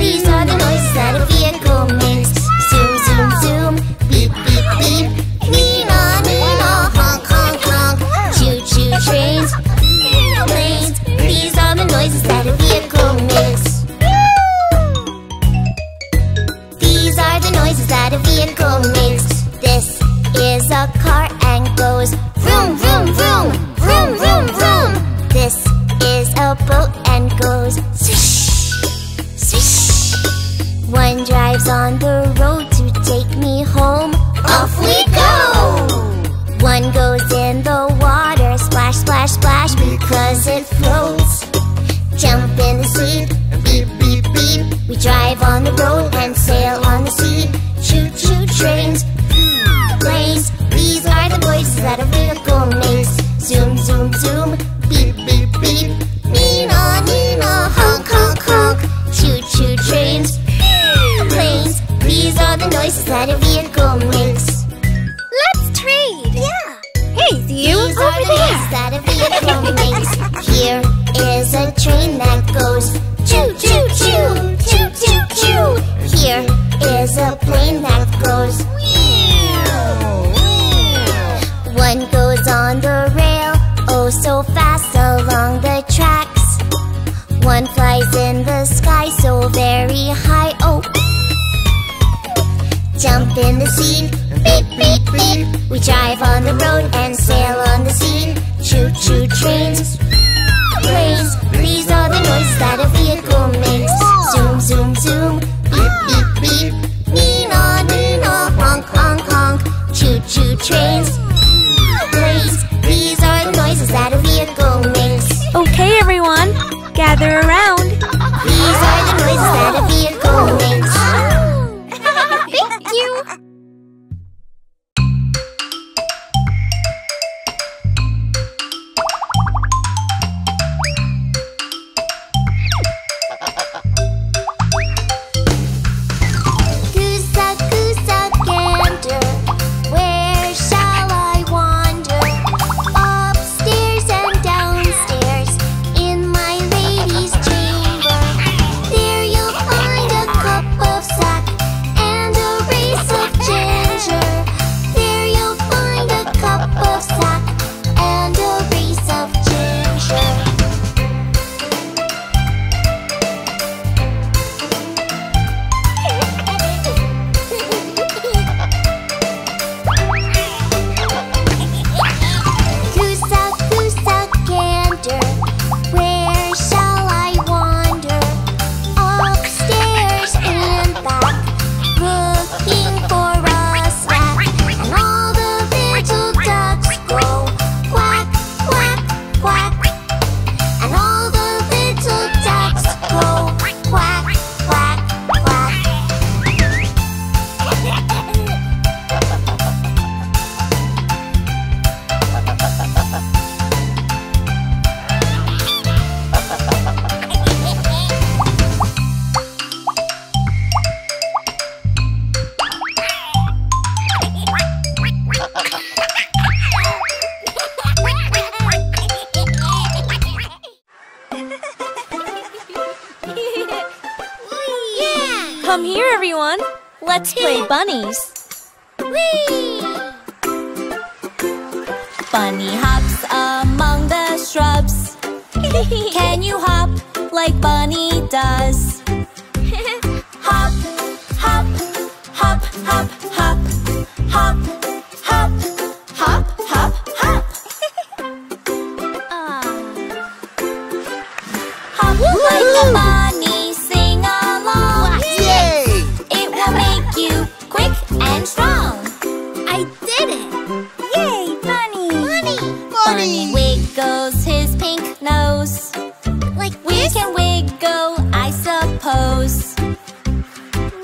These are the noises that a vehicle makes. Zoom, zoom, zoom. sirens blaze. These are the voices that a vehicle makes. Zoom, zoom, zoom. Beep, beep, beep. Nina, Nina. Honk, honk, honk. Choo, choo, trains planes. These are the noises that a vehicle makes. Let's trade. Yeah. Hey, you. These are the noises that a vehicle makes. Here is a train that goes choo, choo, choo. Choo, choo, choo. Here is a plane that goes whew. One goes on the rail, oh so fast along the tracks. One flies in the sky so very high, oh. Jump in the sea, beep, beep, beep. We drive on the road and sail on the sea. Choo, choo, trains, planes. These are the noises that a vehicle makes. Zoom, zoom, zoom. Beep, beep, beep. Nina, Nina. Honk, honk, honk. Choo, choo, trains, planes. These are the noises that a vehicle makes. Okay, everyone, gather around. These are the noises that a vehicle makes. Thank you. Let's play bunnies. Whee! Bunny hops among the shrubs. Can you hop like Bunny does? Hop, hop, hop, hop, hop, hop, hop, hop, hop, hop. Hop like a bunny, sing along. And strong. I did it! Yay, bunny! Bunny! Bunny wiggles his pink nose. Like we this? Can wiggle, I suppose.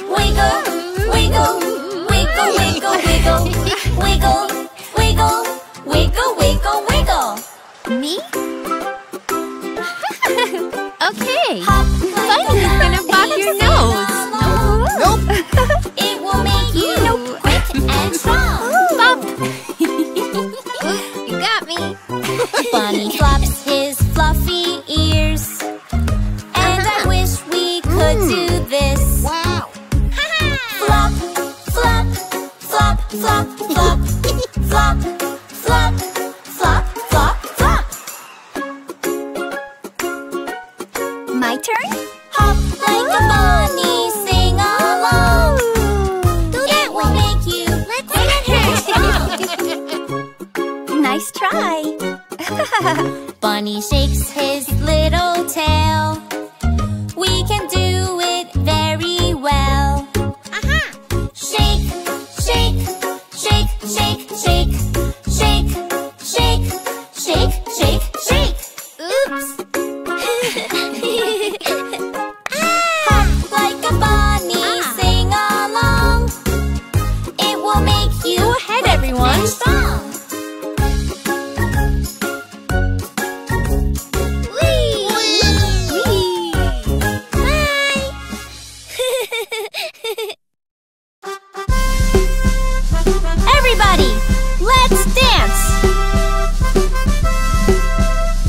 Wiggle, wiggle, wiggle, wiggle, wiggle, wiggle, wiggle, wiggle, wiggle, wiggle. Me? Okay. Hop like bunny. You're gonna pop your nose. Nope. It will make you quick and strong. Bop. You got me. Bunny flops his fluffy ears. And I wish we could do this. Wow. Flop, flop, flop, flop, flop, flop, flop, flop, flop, flop. My turn? Hop like a bunny. Nice try. Bunny shakes his little tail. We can do it very well. Shake, shake, shake, shake, shake, shake, shake, shake, shake, shake. Oops. Hop like a bunny, sing along. It will will make you go ahead, everyone. Everybody, let's dance!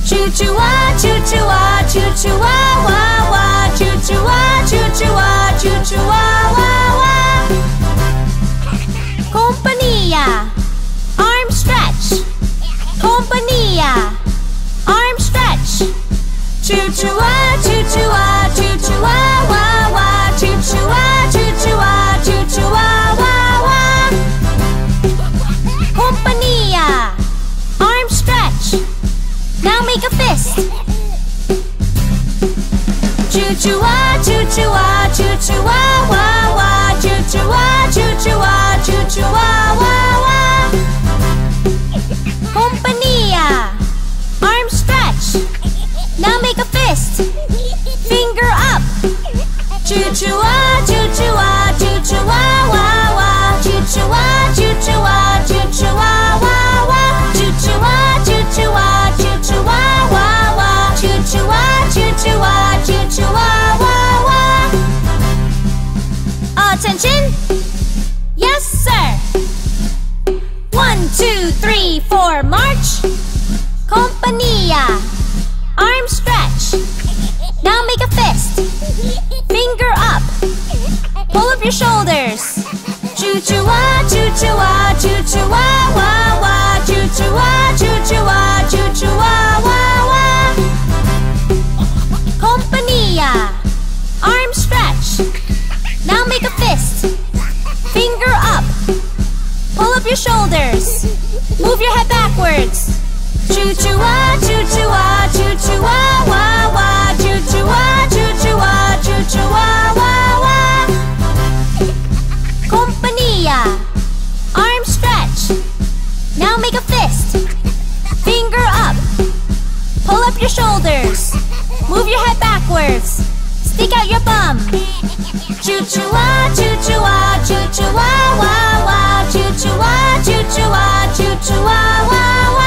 Choo-choo-ah, choo-choo-ah, choo-choo-ah, wah-wah, choo-choo-ah, choo-choo-ah, choo-choo-ah, wah-wah. Compañía, arm stretch. Compañía, arm stretch. Choo-choo-ah, choo-choo-ah, choo-choo-ah, wah-wah, choo-choo-ah, choo-choo-ah, choo-choo-ah, wah-wah. Compañía, arm stretch. Now make a fist. Choo-choo-ah, choo-choo-ah, choo-choo-ah, wah-wah, choo-choo-ah, choo-choo-ah, choo-choo-ah, wah-wah. Compañía, arm stretch. Now make a fist. Finger up. Choo-choo-ah, choo-choo-ah, choo-choo-ah, wah-wah, choo-choo-ah, choo-choo-ah, choo-choo-ah, wah-wah, choo-choo-ah, choo-choo-ah, choo-choo-ah, wah-wah, choo-choo-ah, choo-choo-ah, choo-choo-ah, wah-wah. Attention! Yes, sir! 1, 2, 3, 4, march! Compañía, arm stretch. Now make a fist. Finger up. Pull up your shoulders. Choo-choo-ah, choo-choo-ah, choo-choo-ah, wah-wah, choo-choo-ah, choo-choo-ah, choo-choo-ah, wah-wah. Compañía, arm stretch. Now make a fist. Finger up. Pull up your shoulders. Move your head backwards. Choo-choo-ah, choo-choo-ah, choo-choo-ah, wah-wah, choo-choo-ah, choo-choo-ah, choo-choo-ah, wah-wah. Compañía, arm stretch. Now make a fist. Finger up. Pull up your shoulders. Move your head backwards. Stick out your bum. Choo-choo-ah, choo-choo-ah, choo-choo-ah, wah-wah, choo-choo-ah, choo-choo-ah, choo-choo-ah, wah-wah.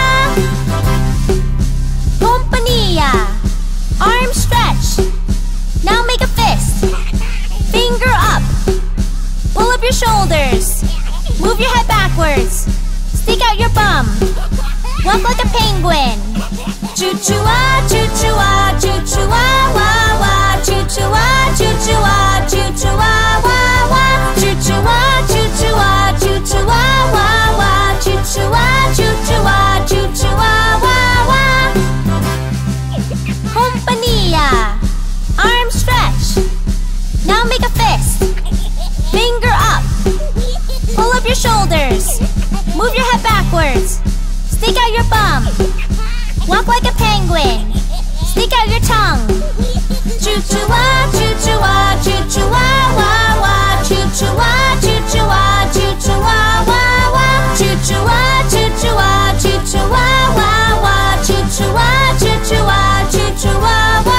Compañía, arm stretch. Now make a fist. Finger up. Pull up your shoulders. Move your head backwards. Stick out your bum. Walk like a penguin. Choo-choo-ah, choo-choo-ah, choo-choo-ah, wah-wah, choo-choo-ah, choo-choo-ah, choo-choo-ah, wah-wah, choo-choo-ah, choo-choo-ah, choo-choo-ah, wah-wah, choo-choo-ah, choo-choo-ah, choo-choo-ah, wah-wah. Compañía, arm stretch. Now make a fist. Finger up. Pull up your shoulders. Move your head backwards. Stick out your bum. Walk like a penguin. Stick out your tongue. Choo-choo-ah, choo-choo-ah, choo-choo-ah, wah-wah, choo-choo-ah, choo-choo-ah, choo-choo-ah, wah-wah, choo-choo-ah, choo-choo-ah, choo-choo-ah, wah-wah, choo-choo-ah, choo-choo-ah, choo-choo-ah, wah-wah.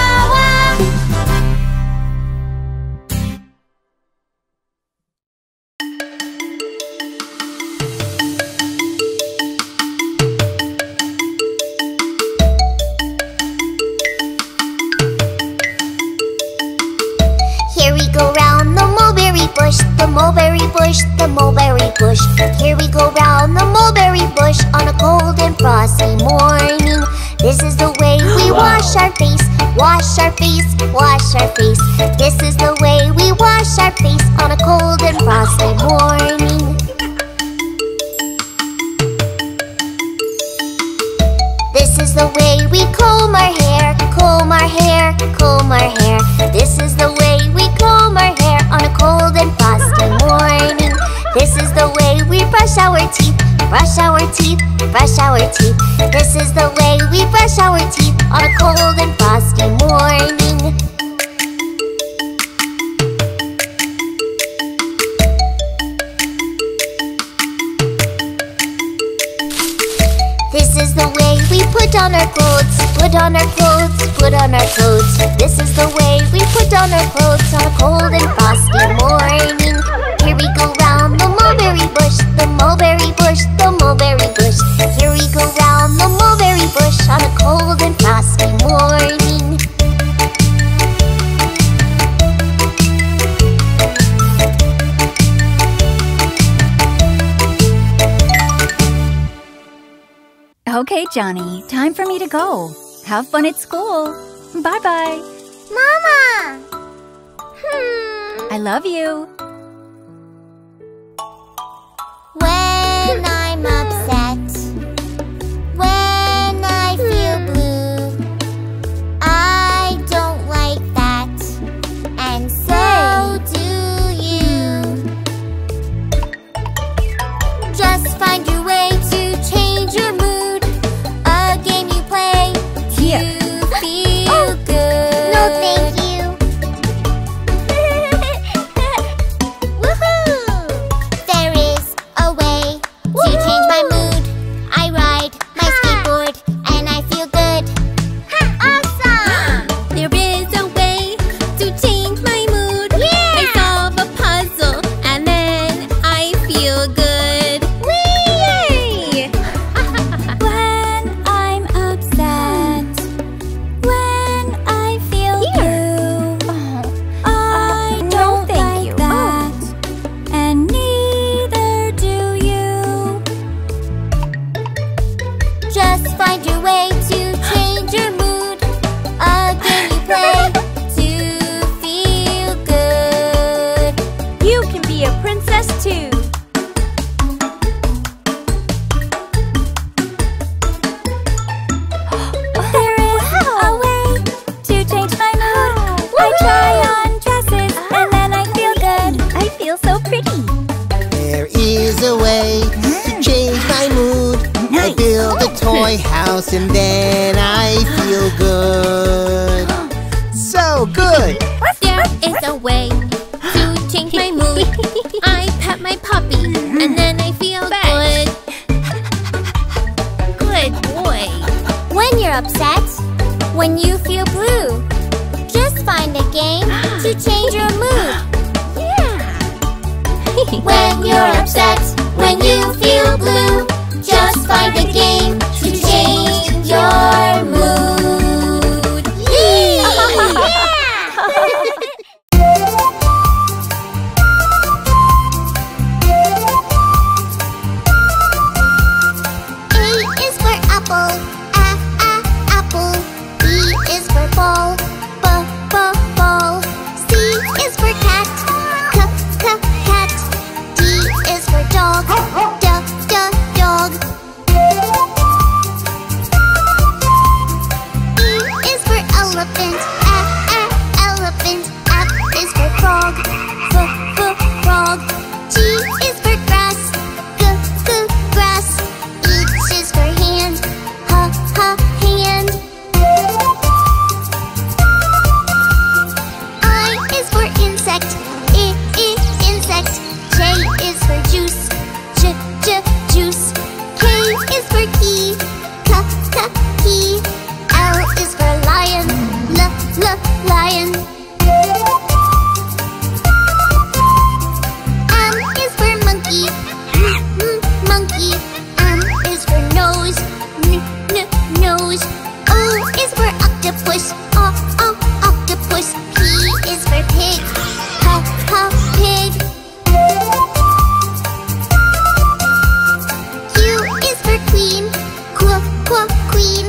The mulberry bush, the mulberry bush. Here we go round the mulberry bush on a cold and frosty morning. This is the way we wash our face, wash our face, wash our face. This is the way we wash our face on a cold and frosty morning. This is the way we comb our hair, comb our hair, comb our hair. This is the way we comb our hair on a cold and frosty morning. This is the way we brush our teeth, brush our teeth, brush our teeth. This is the way we brush our teeth on a cold and frosty morning. This is the way we put on our clothes, put on our clothes, put on our clothes. This is the way we put on our clothes on a cold and frosty morning. Here we go round the mulberry bush, the mulberry bush, the mulberry bush. Here we go round the mulberry bush on a cold and frosty morning. Okay, Johnny, time for me to go. Have fun at school. Bye-bye. Mama! I love you. When I'm upset, when I feel blue, I don't like that, and so do you. Just find your way to change your mood. And then I feel good. So good! There is a way to change my mood. I pet my puppy and then I feel good. Good boy. When you're upset, when you feel blue, just find a game to change your mood. Yeah. When you're upset, when you feel blue, just find a game to change your mood. Yee! Yeah! A is for apple, a, apple. B is for ball, b, ball. C is for cat, c, cat. D is for dog, d, dog. E is for elephant, e, elephant. F is for frog, f, frog. G is for grass, g, grass. H is for hand, h, hand. I is for insect, I, insect. J is for juice, j, juice. K is for key, k, key. L is for lion, l, lion. M is for monkey, m, monkey. N is for nose, n, nose. O is for octopus, o, octopus. P is for pig, h, pig. Queen, qu, queen.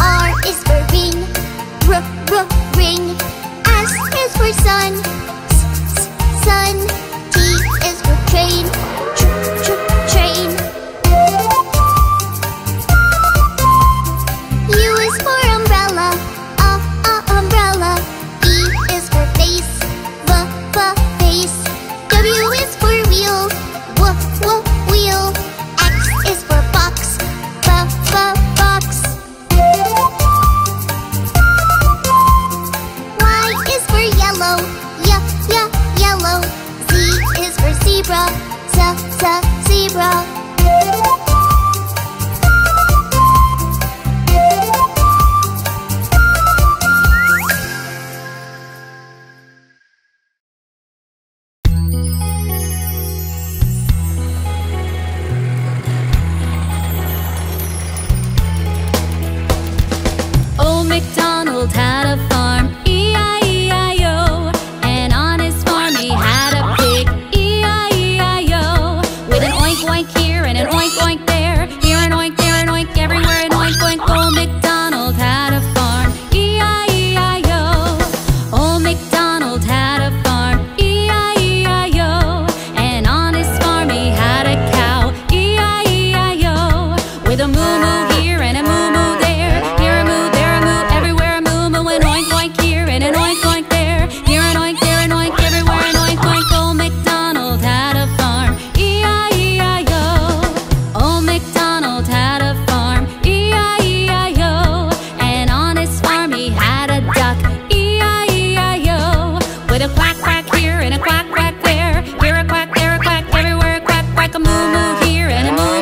R is for ring, r, ring. S is for sun, sun. T is for train, train. U is for umbrella, umbrella. V is for face, v, face. W is for wheel, w, wheel. Box. Y is for yellow, yellow. Z is for zebra, zebra. with a moo-moo here and a moo-moo there. Here a moo, there a moo, everywhere a moo-moo. An oink-oink here and an oink-oink there. Here an oink, there an oink, everywhere an oink-oink. Old MacDonald had a farm, E-I-E-I-O. Old MacDonald had a farm, E-I-E-I-O. And on his farm he had a duck, E-I-E-I-O. With a quack-quack here and a quack-quack there. Here a quack, there a quack, everywhere a quack-quack. A moo-moo here and a moo-moo.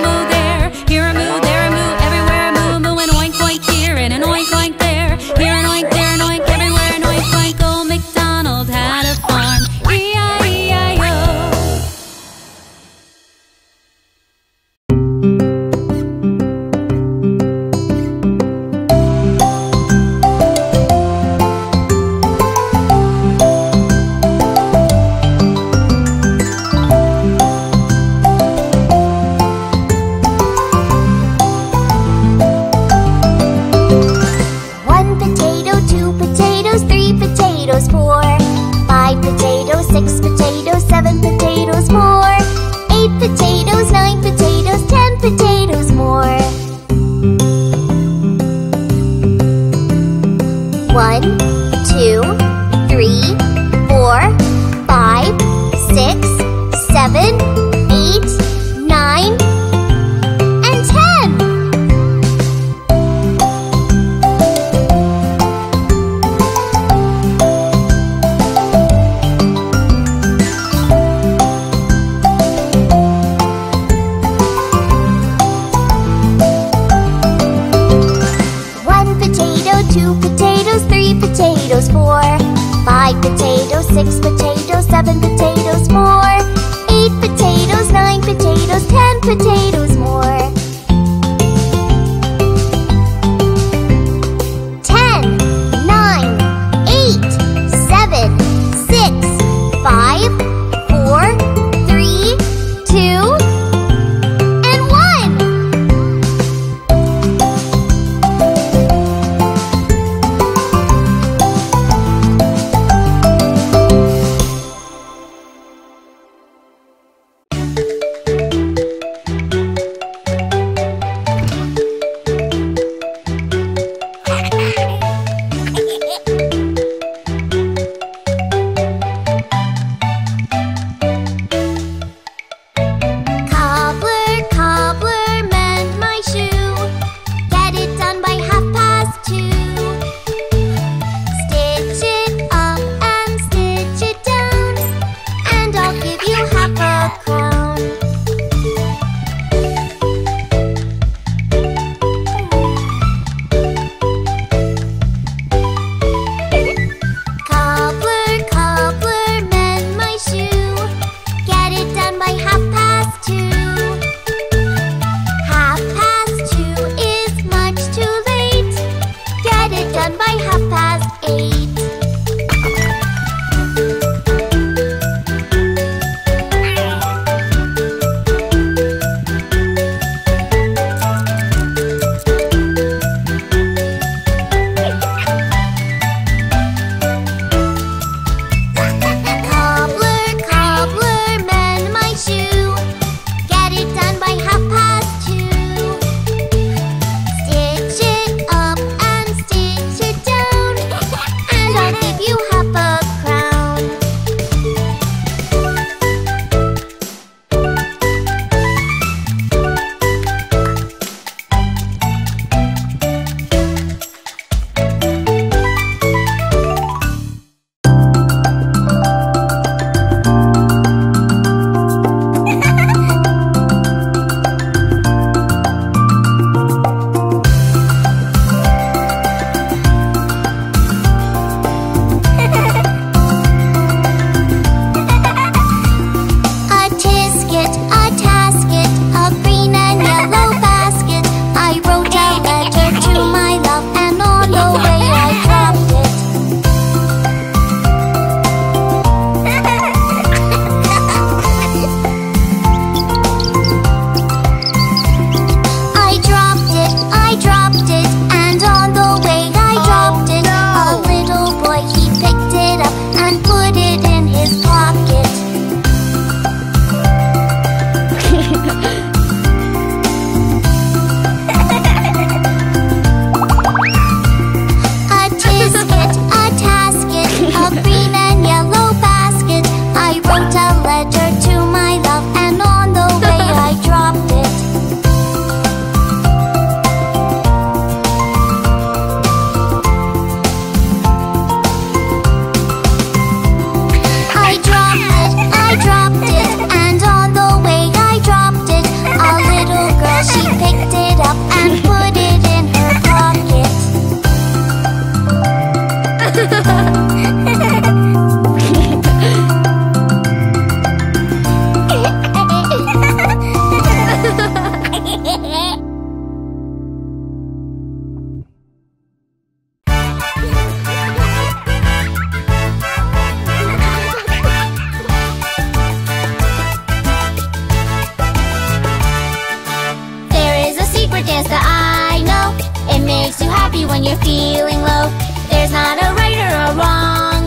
answer I know. It makes you happy when you're feeling low. There's not a right or a wrong.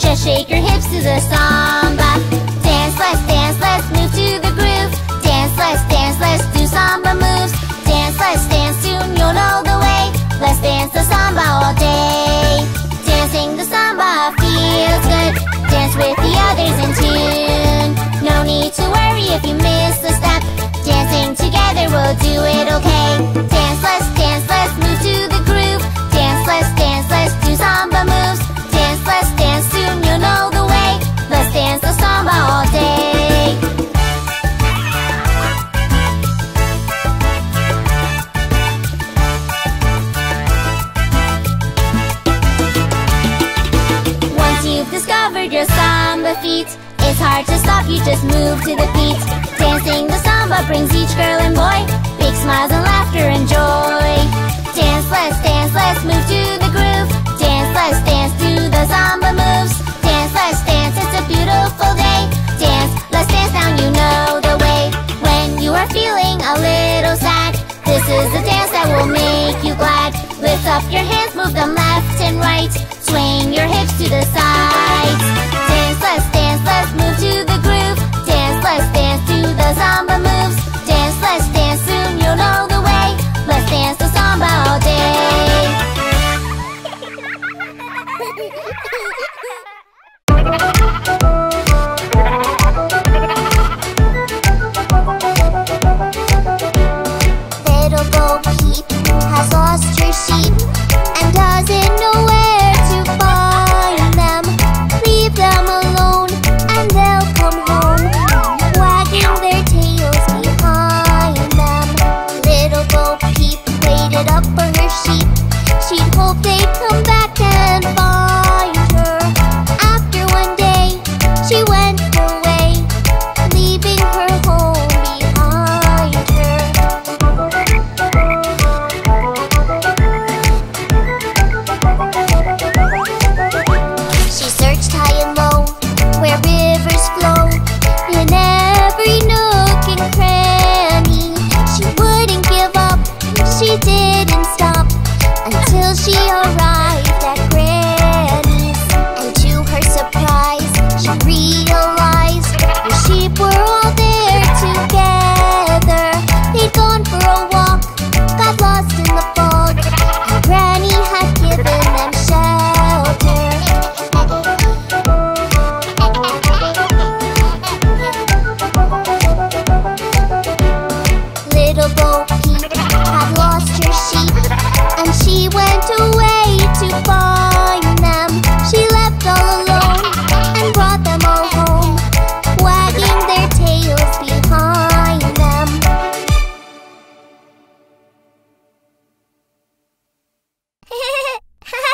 Just shake your hips to the samba. Dance, let's move to the groove. Dance, let's do samba moves. Let's dance, soon you'll know the way. Let's dance the samba all day. Dancing the samba feels good. Dance with the others in tune. No need to worry if you miss a step. Dancing together we'll do it okay. Dance, let's move to the groove. Dance, let's do samba moves. Let's dance, soon you'll know the way. Let's dance the samba all day. Once you've discovered your samba feet, it's hard to stop, you just move to the beat. Dancing the samba brings each girl and boy big smiles and laughter and joy. Dance, let's move to the groove. Let's dance to the samba moves. Let's dance, it's a beautiful day. Let's dance, now you know the way. When you are feeling a little sad, this is the dance that will make you glad. Lift up your hands, move them left and right. Swing your hips to the sides. Dance, let's move to the groove. Let's dance to the samba moves. Let's dance, soon you'll know the way. Let's dance the samba all day.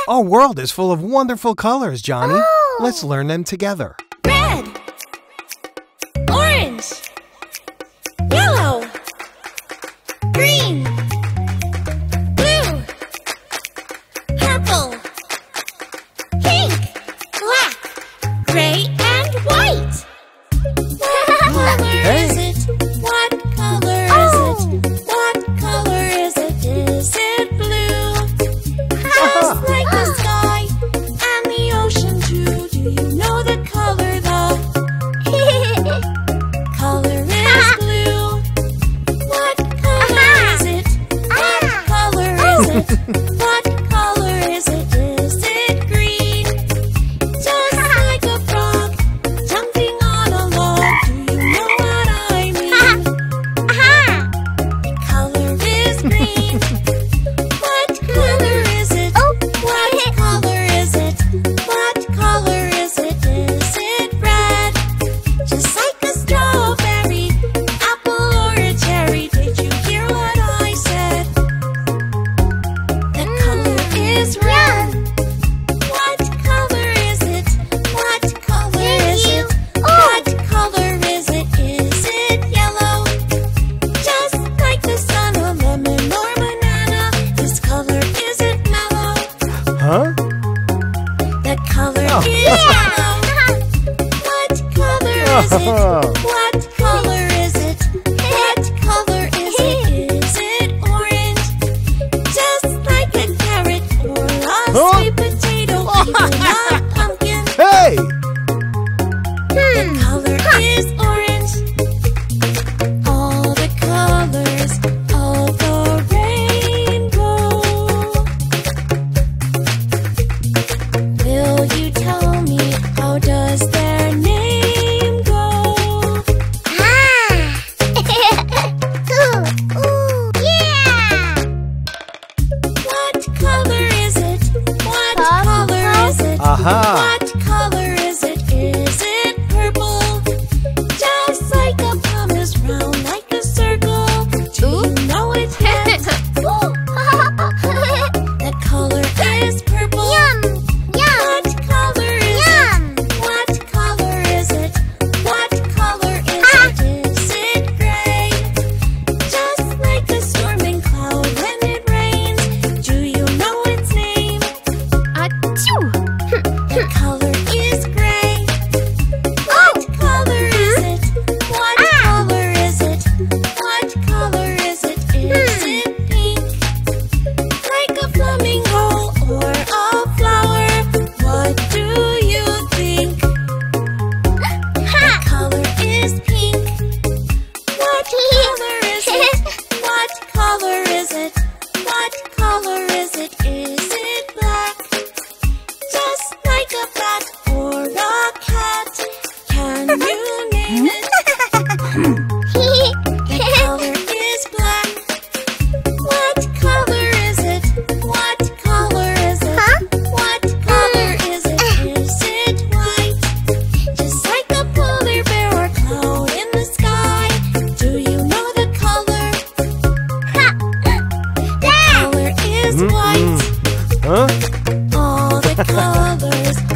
Our world is full of wonderful colors, Johnny. Oh. Let's learn them together. Red, orange, yellow, green, blue, purple, pink, black, gray, and white. What color is it? What color is it? What color is it? Is it blue? Just like the sky and the ocean too. Do you know the color though? Color is blue. What color is it? What color is it? What color is it? Is it green? Just like a frog jumping on a log. Do you know what I mean? Color is green. What color is it? What color is it? Is it orange? colors.